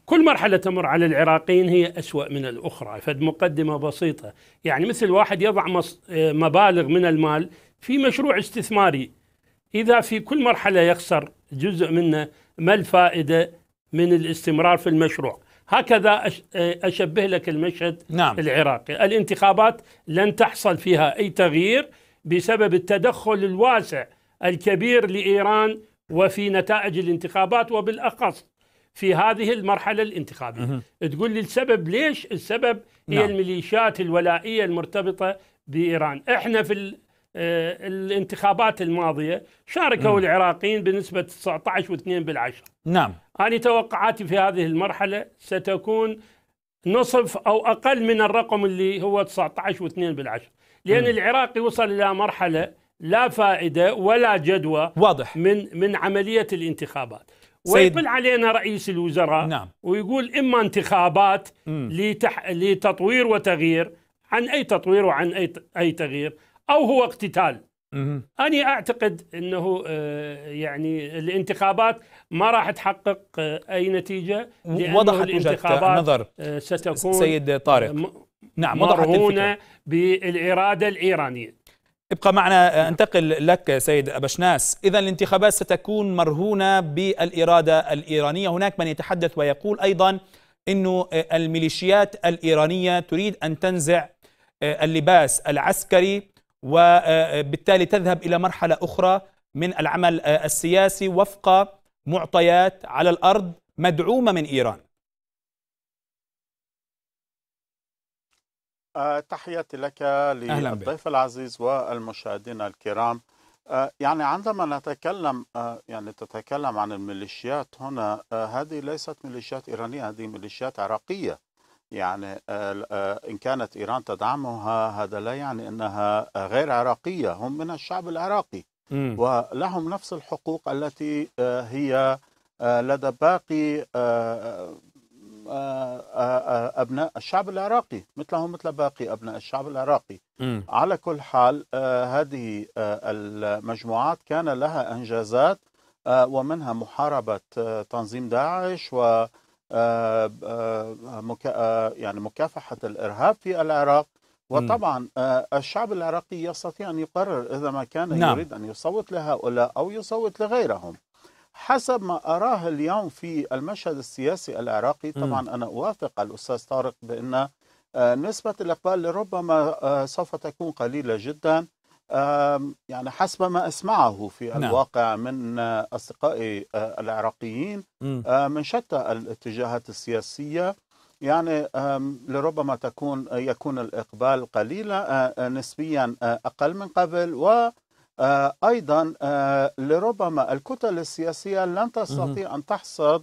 كل مرحلة تمر على العراقيين هي أسوأ من الأخرى. فد مقدمة بسيطة، يعني مثل واحد يضع مبالغ من المال في مشروع استثماري، إذا في كل مرحلة يخسر جزء منه، ما الفائدة من الاستمرار في المشروع؟ هكذا أشبه لك المشهد نعم. العراقي. الانتخابات لن تحصل فيها أي تغيير بسبب التدخل الواسع الكبير لإيران وفي نتائج الانتخابات، وبالأخص في هذه المرحلة الانتخابية. مه. تقول لي السبب ليش؟ السبب نعم. هي الميليشيات الولائية المرتبطة بإيران. احنا في الانتخابات الماضية شاركوا مه. العراقيين بنسبة تسعة عشر واثنين بالعشرة. نعم. أنا توقعاتي في هذه المرحلة ستكون نصف أو أقل من الرقم اللي هو تسعة عشر واثنين بالعشرة، لأن م. العراقي وصل إلى مرحلة لا فائدة ولا جدوى واضح من من عملية الانتخابات. ويقبل علينا رئيس الوزراء نعم. ويقول إما انتخابات لتح... لتطوير وتغيير، عن أي تطوير وعن أي أي تغيير، أو هو اقتتال. مم. أنا أعتقد أنه يعني الانتخابات ما راح تحقق أي نتيجة، لأن وضحت الانتخابات نظر ستكون سيد طارق م... نعم مرهونة بالإرادة الإيرانية. ابقى معنا، انتقل لك سيد أبشناس. إذا الانتخابات ستكون مرهونة بالإرادة الإيرانية. هناك من يتحدث ويقول أيضا أن الميليشيات الإيرانية تريد أن تنزع اللباس العسكري، وبالتالي تذهب إلى مرحلة أخرى من العمل السياسي وفق معطيات على الأرض مدعومة من إيران. تحياتي لك للضيف العزيز والمشاهدين الكرام. يعني عندما نتكلم يعني تتكلم عن الميليشيات هنا، هذه ليست ميليشيات إيرانية، هذه ميليشيات عراقية. يعني إن كانت إيران تدعمها هذا لا يعني أنها غير عراقية، هم من الشعب العراقي م. ولهم نفس الحقوق التي هي لدى باقي أبناء الشعب العراقي، مثلهم مثل باقي أبناء الشعب العراقي. م. على كل حال هذه المجموعات كان لها إنجازات، ومنها محاربة تنظيم داعش و يعني مكافحة الإرهاب في العراق. وطبعا الشعب العراقي يستطيع أن يقرر إذا ما كان نعم. يريد أن يصوت لهؤلاء أو يصوت لغيرهم. حسب ما أراه اليوم في المشهد السياسي العراقي، طبعا أنا أوافق الأستاذ طارق بأن نسبة الإقبال ربما سوف تكون قليلة جدا، يعني حسب ما أسمعه في الواقع من أصدقائي العراقيين من شتى الاتجاهات السياسية. يعني لربما تكون يكون الإقبال قليلا نسبيا أقل من قبل، و أيضا لربما الكتل السياسية لن تستطيع أن تحصد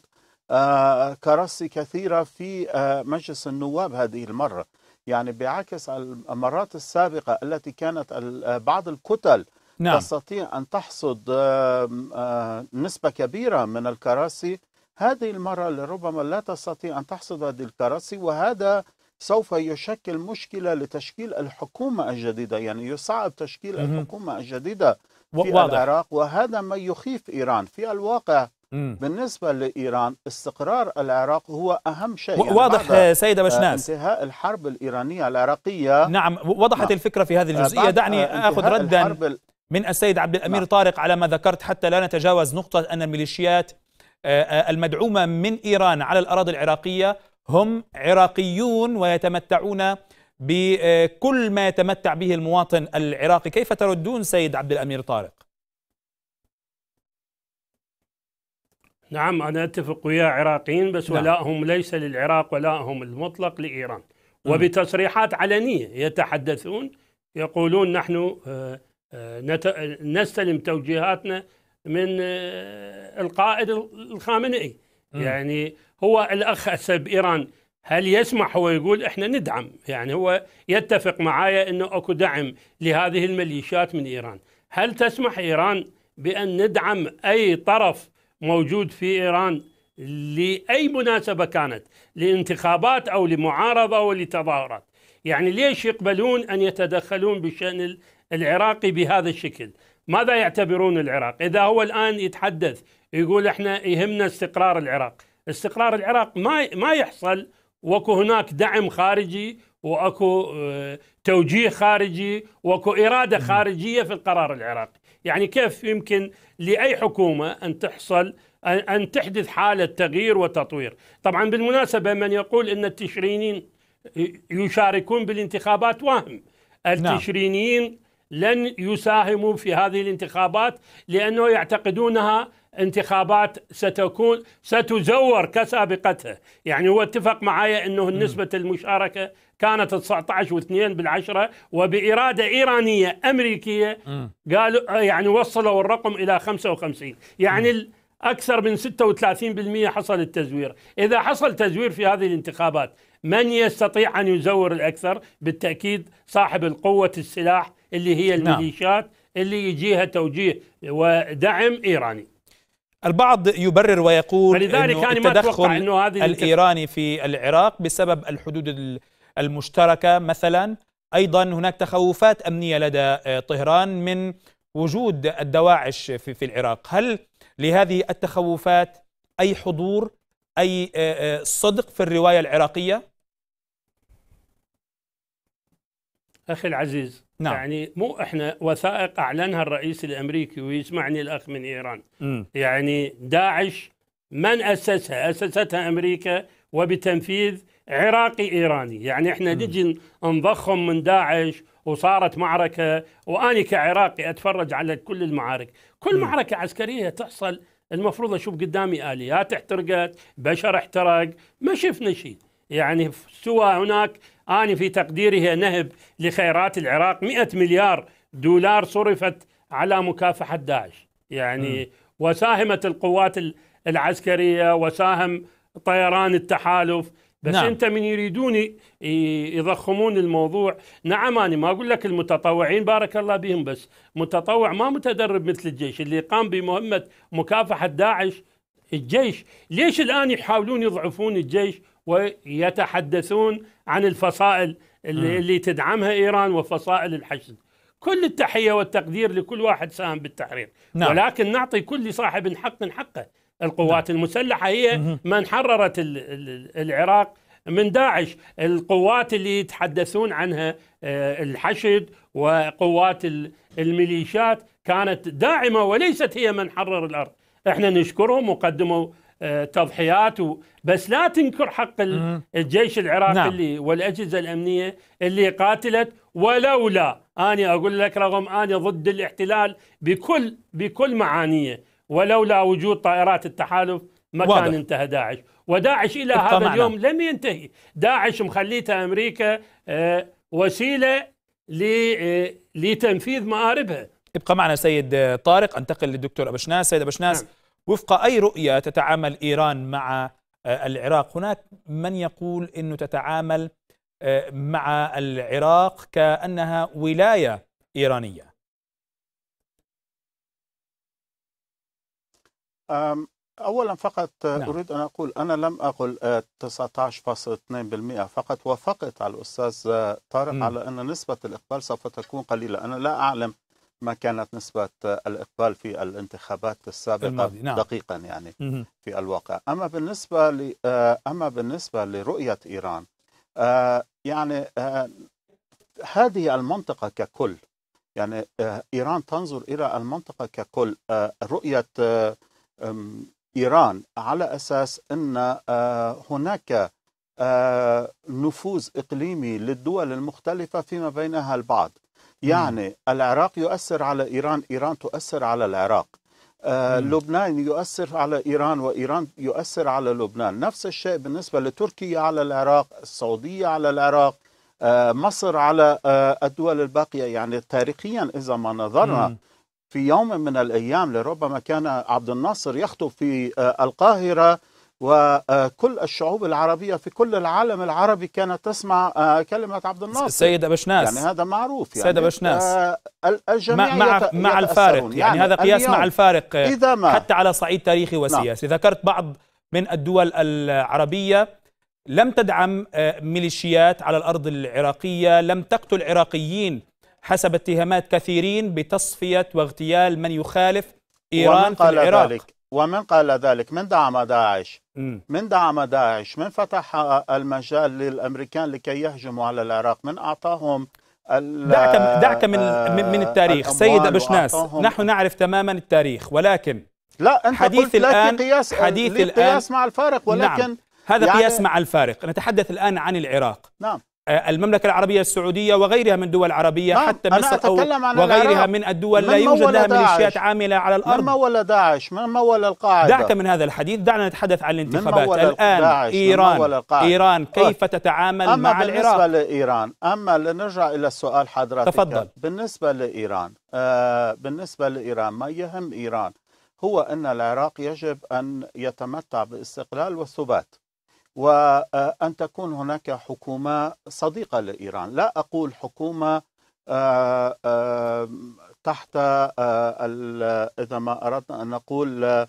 كراسي كثيرة في مجلس النواب هذه المرة، يعني بعكس المرات السابقة التي كانت بعض الكتل نعم. تستطيع أن تحصد نسبة كبيرة من الكراسي. هذه المرة لربما لا تستطيع أن تحصد هذه الكراسي، وهذا سوف يشكل مشكلة لتشكيل الحكومة الجديدة، يعني يصعب تشكيل الحكومة الجديدة في واضح. العراق، وهذا ما يخيف إيران في الواقع. مم. بالنسبة لإيران استقرار العراق هو أهم شيء، يعني واضح سيد أبشناس. انتهاء الحرب الإيرانية العراقية نعم وضحت نعم. الفكرة في هذه الجزئية. دعني آخذ ردا من السيد عبد الأمير نعم. طارق على ما ذكرت، حتى لا نتجاوز نقطة أن الميليشيات المدعومة من إيران على الأراضي العراقية هم عراقيون ويتمتعون بكل ما يتمتع به المواطن العراقي. كيف تردون سيد عبد الأمير طارق؟ نعم أنا أتفق ويا عراقيين، بس نعم. ولاءهم ليس للعراق، ولاءهم المطلق لإيران، وبتصريحات علنية يتحدثون يقولون نحن نستلم توجيهاتنا من القائد الخامنئي. م. يعني هو الأخ حسب إيران هل يسمح هو يقول إحنا ندعم، يعني هو يتفق معايا أنه أكو دعم لهذه الميليشيات من إيران. هل تسمح إيران بأن ندعم أي طرف موجود في إيران لأي مناسبة كانت، لانتخابات أو لمعارضة أو لتظاهرات؟ يعني ليش يقبلون أن يتدخلون بالشأن العراقي بهذا الشكل؟ ماذا يعتبرون العراق؟ إذا هو الآن يتحدث يقول إحنا يهمنا استقرار العراق، استقرار العراق ما ما يحصل واكو هناك دعم خارجي واكو توجيه خارجي واكو إرادة خارجية في القرار العراقي. يعني كيف يمكن لأي حكومة أن تحصل أن تحدث حالة تغيير وتطوير؟ طبعا بالمناسبة من يقول أن التشرينيين يشاركون بالانتخابات واهم. التشرينيين لن يساهموا في هذه الانتخابات، لأنه يعتقدونها انتخابات ستكون ستزور كسابقتها. يعني هو اتفق معايا أنه نسبة المشاركة كانت تسعة عشر واثنين بالعشرة، وبإرادة إيرانية أمريكية قالوا يعني وصلوا الرقم إلى خمسة وخمسين. يعني أكثر من ستة وثلاثين بالمئة حصل التزوير. إذا حصل تزوير في هذه الانتخابات، من يستطيع أن يزور الأكثر؟ بالتأكيد صاحب القوة السلاح اللي هي الميليشيات اللي يجيها توجيه ودعم إيراني. البعض يبرر ويقول أنه التدخل أنه الإيراني في العراق بسبب الحدود المشتركة مثلا، أيضا هناك تخوفات أمنية لدى طهران من وجود الدواعش في العراق. هل لهذه التخوفات أي حضور أي صدق في الرواية العراقية؟ أخي العزيز، نعم. يعني مو إحنا وثائق أعلنها الرئيس الأمريكي، ويسمعني الأخ من إيران، م. يعني داعش من أسسها؟ أسستها أمريكا وبتنفيذ عراقي إيراني. يعني إحنا نجي نضخم من داعش وصارت معركة، وأنا كعراقي أتفرج على كل المعارك، كل م. معركة عسكرية تحصل المفروض أشوف قدامي آليات احترقت، بشر احترق، ما شفنا شيء. يعني سوى هناك، أنا في تقديري هي نهب لخيرات العراق، مئة مليار دولار صرفت على مكافحة داعش. يعني م. وساهمت القوات العسكرية وساهم طيران التحالف، بس نعم. أنت من يريدون يضخمون الموضوع. نعم، أنا ما أقول لك المتطوعين بارك الله بهم، بس متطوع ما متدرب مثل الجيش اللي قام بمهمة مكافحة داعش. الجيش ليش الآن يحاولون يضعفون الجيش ويتحدثون عن الفصائل اللي, اللي تدعمها إيران وفصائل الحشد؟ كل التحية والتقدير لكل واحد ساهم بالتحرير، نعم. ولكن نعطي كل صاحب حق حقه. القوات المسلحة هي من حررت العراق من داعش، القوات اللي يتحدثون عنها الحشد وقوات الميليشيات كانت داعمة وليست هي من حرر الأرض. احنا نشكرهم وقدموا تضحيات، بس لا تنكر حق الجيش العراقي اللي والأجهزة الأمنية اللي قاتلت. ولولا، أنا أقول لك رغم أنا ضد الاحتلال بكل بكل معانيه، ولولا وجود طائرات التحالف ما كان انتهى داعش. وداعش إلى هذا اليوم لم ينتهي. داعش مخليتها أمريكا وسيلة لتنفيذ مآربها. ابقى معنا سيد طارق، انتقل للدكتور أبشناس. سيد أبشناس، نعم. وفق أي رؤية تتعامل إيران مع العراق؟ هناك من يقول أنه تتعامل مع العراق كأنها ولاية إيرانية. أولا فقط نعم. أريد أن أقول أنا لم أقل تسعة عشر فاصلة اثنين بالمئة فقط، وفقط على الأستاذ طارق م. على أن نسبة الإقبال سوف تكون قليلة. أنا لا أعلم ما كانت نسبة الإقبال في الانتخابات السابقة الماضي. نعم. دقيقا يعني م. في الواقع. أما بالنسبة ل أما بالنسبة لرؤية إيران، يعني هذه المنطقة ككل، يعني إيران تنظر إلى المنطقة ككل. رؤية إيران على أساس أن هناك نفوذ إقليمي للدول المختلفة فيما بينها البعض. يعني العراق يؤثر على إيران، إيران تؤثر على العراق. لبنان يؤثر على إيران، وإيران يؤثر على لبنان. نفس الشيء بالنسبة لتركيا على العراق، السعودية على العراق، مصر على الدول الباقية. يعني تاريخيا إذا ما نظرنا في يوم من الأيام، لربما كان عبد الناصر يخطب في القاهرة، وكل الشعوب العربية في كل العالم العربي كانت تسمع كلمة عبد الناصر. سيد أبشناس، يعني هذا معروف. يعني سيد أبشناس، الجميع مع, يت... مع الفارق، يعني, يعني هذا قياس مع الفارق ما... حتى على صعيد تاريخي وسياسي. نعم. ذكرت بعض من الدول العربية لم تدعم ميليشيات على الأرض العراقية، لم تقتل عراقيين حسب اتهامات كثيرين بتصفية واغتيال من يخالف إيران في العراق. ذلك ومن قال ذلك من دعم داعش م. من دعم داعش، من فتح المجال للأمريكان لكي يهجموا على العراق، من أعطاهم دعك, دعك من, من التاريخ. سيد أبشناس، نحن نعرف تماما التاريخ، ولكن لا، أنت حديث الآن قياس حديث الآن مع الفارق، ولكن نعم. هذا يعني قياس مع الفارق. نتحدث الآن عن العراق. نعم. المملكة العربية السعودية وغيرها من دول عربية، نعم. حتى مصر أو وغيرها من الدول من لا يوجد لها ميليشيات عاملة على الأرض. من مولى داعش، من مولى القاعدة. دعك من هذا الحديث، دعنا نتحدث عن الانتخابات الآن. إيران إيران كيف تتعامل أما مع بالنسبة العراق؟ بالنسبة لإيران، أما لنرجع إلى السؤال حضرتك. تفضل. بالنسبة لإيران، آه بالنسبة لإيران ما يهم إيران هو أن العراق يجب أن يتمتع بالاستقلال والثبات، وأن تكون هناك حكومة صديقة لإيران. لا أقول حكومة تحت، إذا ما أردنا أن نقول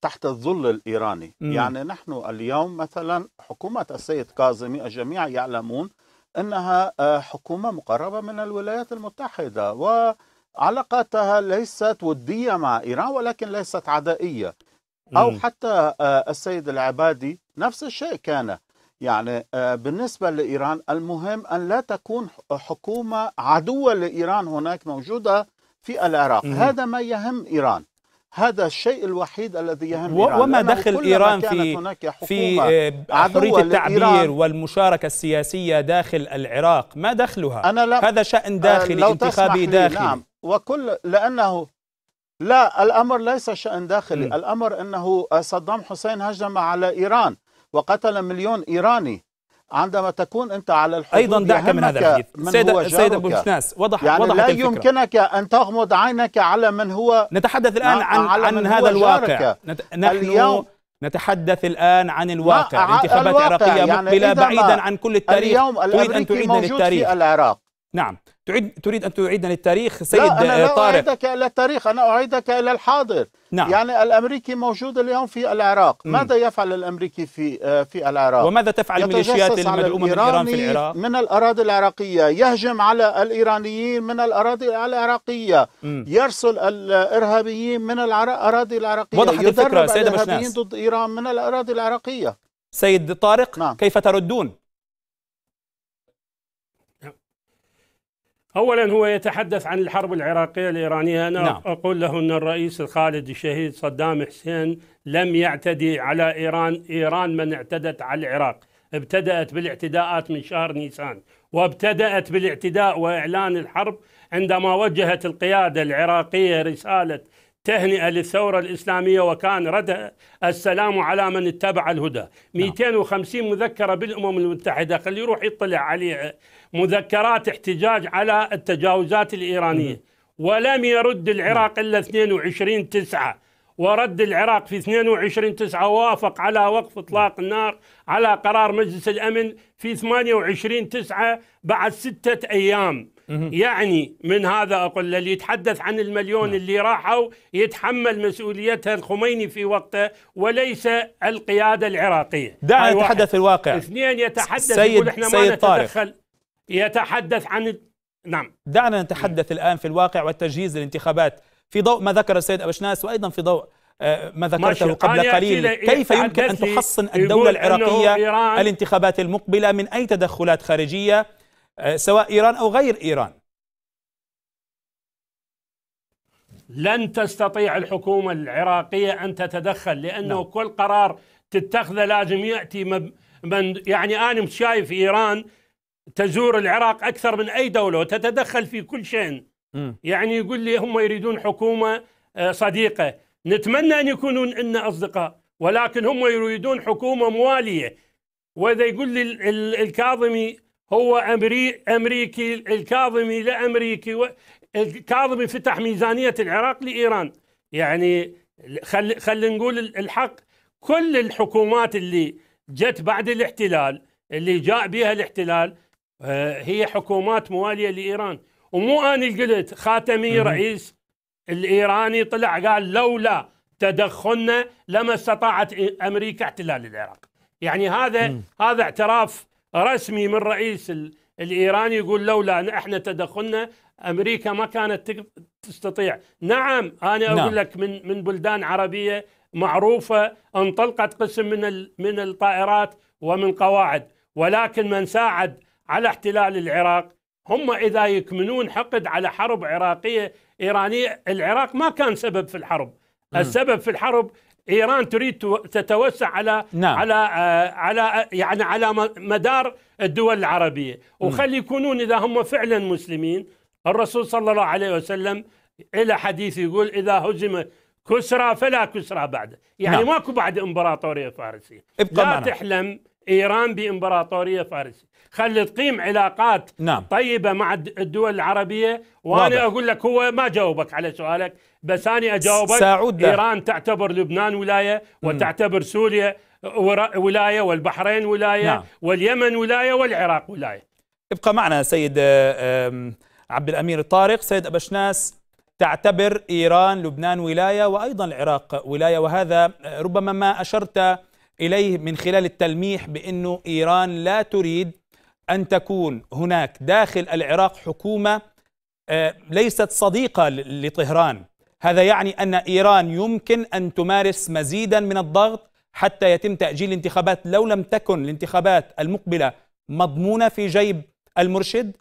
تحت الظل الإيراني. م. يعني نحن اليوم مثلا حكومة السيد كاظمي الجميع يعلمون أنها حكومة مقربة من الولايات المتحدة، وعلاقتها ليست ودية مع إيران ولكن ليست عدائية. أو م. حتى السيد العبادي نفس الشيء كان، يعني بالنسبة لإيران المهم أن لا تكون حكومة عدوة لإيران هناك موجودة في العراق. م. هذا ما يهم إيران، هذا الشيء الوحيد الذي يهم إيران. وما دخل إيران في في حرية التعبير والمشاركة السياسية داخل العراق، ما دخلها؟ أنا هذا شأن داخلي، انتخابي داخلي. نعم، وكل لأنه لا، الأمر ليس شأن داخلي. م. الأمر أنه صدام حسين هجم على إيران وقتل مليون إيراني. عندما تكون أنت على الحدود أيضا دعك من هذا الحديث. السيدة أبشناس وضح يعني وضحت لا الفكرة. يمكنك أن تغمض عينك على من هو. نتحدث الآن عن, عن, عن هذا الواقع. نت... نحن اليوم نتحدث الآن عن الواقع. الانتخابات العراقية يعني مقبلة، بعيدا عن كل التاريخ. اليوم تريد أن تعيدنا للتاريخ في العراق. نعم، تريد تريد أن تعيدنا للتاريخ سيد طارق. أنا لا أعيدك إلى التاريخ، أنا أعيدك إلى الحاضر. نعم. يعني الأمريكي موجود اليوم في العراق. م. ماذا يفعل الأمريكي في في العراق؟ وماذا تفعل الميليشيات المدعومة من إيران في العراق؟ من الأراضي العراقية يهجم على الإيرانيين من الأراضي العراقية. م. يرسل الإرهابيين من الأراضي العراقية. وضحت الفكرة سيدة أبشناس. ضد إيران من الأراضي العراقية. سيد طارق. نعم. كيف تردون؟ أولا هو يتحدث عن الحرب العراقية الإيرانية. أنا نعم. أقول له أن الرئيس الخالد الشهيد صدام حسين لم يعتدي على إيران. إيران من اعتدت على العراق. ابتدأت بالاعتداءات من شهر نيسان، وابتدأت بالاعتداء وإعلان الحرب عندما وجهت القيادة العراقية رسالة تهنئة للثورة الإسلامية، وكان ردها السلام على من اتبع الهدى. مئتين وخمسين مذكرة بالأمم المتحدة، خلي يروح يطلع عليها، مذكرات احتجاج على التجاوزات الإيرانية. ولم يرد العراق إلا اثنين وعشرين تسعة، ورد العراق في اثنين وعشرين تسعة ووافق على وقف إطلاق النار على قرار مجلس الأمن في ثمانية وعشرين تسعة بعد ستة أيام. يعني من هذا أقول اللي يتحدث عن المليون اللي راحوا يتحمل مسؤوليتها الخميني في وقته وليس القيادة العراقية. دعنا نتحدث الواقع. اثنين يتحدث يقول احنا ما نتدخل، يتحدث عن. نعم، دعنا نتحدث الآن في الواقع والتجهيز للانتخابات في ضوء ما ذكر السيد أبشناس، وأيضا في ضوء ما ذكرته قبل قليل. كيف يمكن أن تحصن الدولة العراقية الانتخابات المقبلة من أي تدخلات خارجية سواء إيران أو غير إيران؟ لن تستطيع الحكومة العراقية أن تتدخل، لأنه نعم. كل قرار تتخذه لازم يأتي من، يعني أنا شايف إيران تزور العراق أكثر من أي دولة وتتدخل في كل شيء. م. يعني يقول لي هم يريدون حكومة صديقة، نتمنى أن يكونون إنا أصدقاء، ولكن هم يريدون حكومة موالية. وإذا يقول لي الكاظمي هو أمريكي، الكاظمي لا أمريكي، الكاظمي فتح ميزانية العراق لإيران. يعني خل خلينا نقول الحق، كل الحكومات اللي جت بعد الاحتلال اللي جاء بها الاحتلال هي حكومات موالية لإيران. ومو أنا قلت، خاتمي رئيس الإيراني طلع قال لولا تدخلنا لما استطاعت أمريكا احتلال العراق. يعني هذا م. هذا اعتراف رسمي من رئيس الإيراني يقول لولا أن احنا تدخلنا أمريكا ما كانت تستطيع. نعم، أنا أقول نعم. لك من من بلدان عربية معروفة انطلقت قسم من من الطائرات ومن قواعد، ولكن من ساعد على احتلال العراق هم. إذا يكمنون حقد على حرب عراقية إيرانية، العراق ما كان سبب في الحرب. م. السبب في الحرب إيران تريد تتوسع على نعم. على آه على يعني على مدار الدول العربية، وخلي يكونون إذا هم فعلا مسلمين. الرسول صلى الله عليه وسلم إلى حديث يقول إذا هزم كسرى فلا كسرى بعده. يعني نعم. ماكو بعد إمبراطورية فارسية. لا معنا. تحلم إيران بإمبراطورية فارس، خلي تقيم علاقات نعم. طيبة مع الدول العربية. وأنا واضح. أقول لك هو ما جاوبك على سؤالك، بس أنا أجاوبك. إيران تعتبر لبنان ولاية، وتعتبر سوريا ولاية، والبحرين ولاية نعم. واليمن ولاية، والعراق ولاية. ابقى معنا سيد عبد الأمير طارق. سيد أبشناس، تعتبر إيران لبنان ولاية وأيضا العراق ولاية، وهذا ربما ما أشرت إليه من خلال التلميح بأنه إيران لا تريد أن تكون هناك داخل العراق حكومة ليست صديقة لطهران. هذا يعني أن إيران يمكن أن تمارس مزيدا من الضغط حتى يتم تأجيل الانتخابات لو لم تكن الانتخابات المقبلة مضمونة في جيب المرشد؟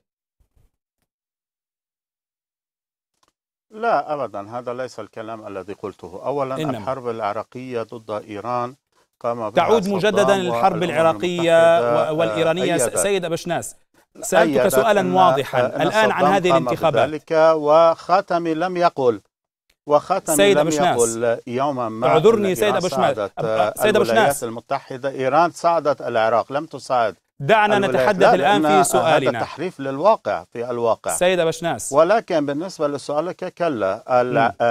لا أبدا، هذا ليس الكلام الذي قلته. أولا إنما. الحرب العراقية ضد إيران قام تعود مجددا للحرب العراقية والإيرانية. سيد أبشناس، سألتك سؤالا واضحا الآن عن هذه الانتخابات. ذلك وخاتمي لم يقل وخاتمي سيد لم يقل يوما ما عذرني سيد أبشناس. سيد أبشناس، الولايات المتحدة إيران صعدت العراق، لم تصعد. دعنا نتحدث الآن في سؤالنا. هذا تحريف للواقع في الواقع سيد أبشناس. ولكن بالنسبة لسؤالك، كلا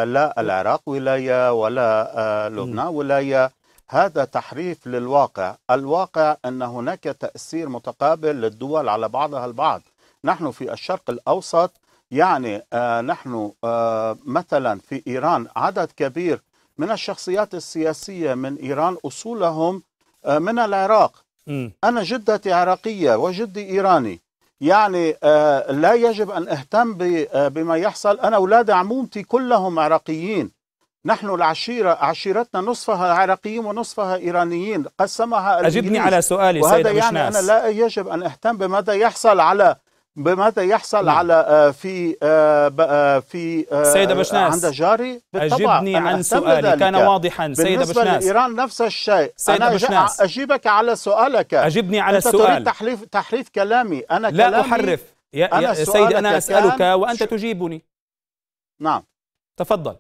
لا العراق ولاية ولا لبنان ولاية. هذا تحريف للواقع. الواقع أن هناك تأثير متقابل للدول على بعضها البعض. نحن في الشرق الأوسط يعني آه نحن آه مثلا في إيران عدد كبير من الشخصيات السياسية من إيران أصولهم آه من العراق. م. أنا جدتي عراقية وجدي إيراني، يعني آه لا يجب أن أهتم بما يحصل. أنا أولاد عمومتي كلهم عراقيين. نحن العشيرة عشيرتنا نصفها عراقيين ونصفها إيرانيين، قسمها الإنجليز. أجبني على سؤالي سيد أبشناس. وهذا يعني أنا لا يجب أن أهتم بماذا يحصل على بماذا يحصل م. على في في سيد أبشناس عند جاري. بالطبع أجبني عن سؤالي، كان واضحا. سيد أبشناس، بالنسبة لإيران نفس الشيء. سيد أبشناس، أنا أجيبك على سؤالك. أجبني على أنت السؤال. تريد تحريف تحريف كلامي. أنا لا كلامي أحرف يا, أنا يا سيد. أنا أسألك وأنت تجيبني. نعم تفضل.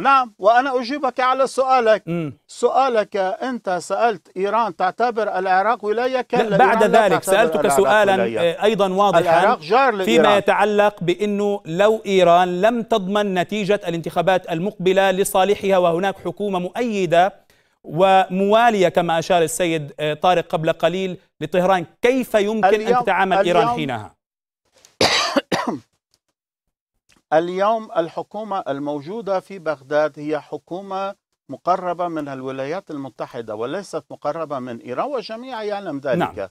نعم، وأنا أجيبك على سؤالك. م. سؤالك أنت سألت إيران تعتبر العراق ولاية. بعد ذلك سألتك سؤالا ولاية. أيضا واضحا فيما يتعلق بأنه لو إيران لم تضمن نتيجة الانتخابات المقبلة لصالحها وهناك حكومة مؤيدة وموالية كما أشار السيد طارق قبل قليل لطهران، كيف يمكن اليوم أن تتعامل إيران حينها؟ اليوم الحكومة الموجودة في بغداد هي حكومة مقربة من الولايات المتحدة وليست مقربة من إيران، وجميع يعلم ذلك نعم.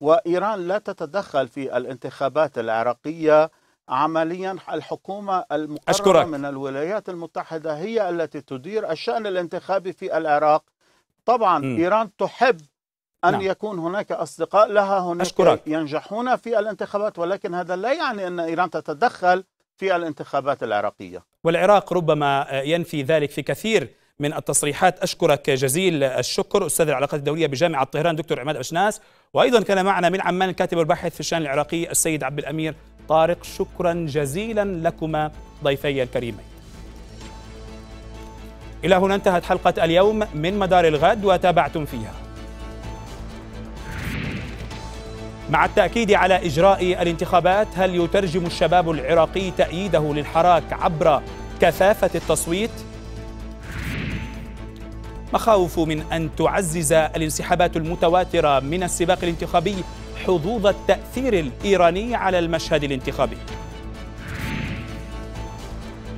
وإيران لا تتدخل في الانتخابات العراقية. عمليا الحكومة المقربة أشكرك. من الولايات المتحدة هي التي تدير الشأن الانتخابي في العراق. طبعا م. إيران تحب أن نعم. يكون هناك أصدقاء لها هناك أشكرك. ينجحون في الانتخابات، ولكن هذا لا يعني أن إيران تتدخل في الانتخابات العراقية. والعراق ربما ينفي ذلك في كثير من التصريحات. أشكرك جزيل الشكر أستاذ العلاقات الدولية بجامعة طهران دكتور عماد أبشناس، وأيضا كان معنا من عمان الكاتب والباحث في الشأن العراقي السيد عبد الأمير طارق. شكرا جزيلا لكما ضيفي الكريمين. إلى هنا انتهت حلقة اليوم من مدار الغد وتابعتم فيها مع التأكيد على إجراء الانتخابات. هل يترجم الشباب العراقي تأييده للحراك عبر كثافة التصويت؟ مخاوف من أن تعزز الانسحابات المتواترة من السباق الانتخابي حظوظ التأثير الإيراني على المشهد الانتخابي.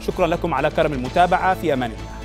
شكرا لكم على كرم المتابعة. في أمان الله.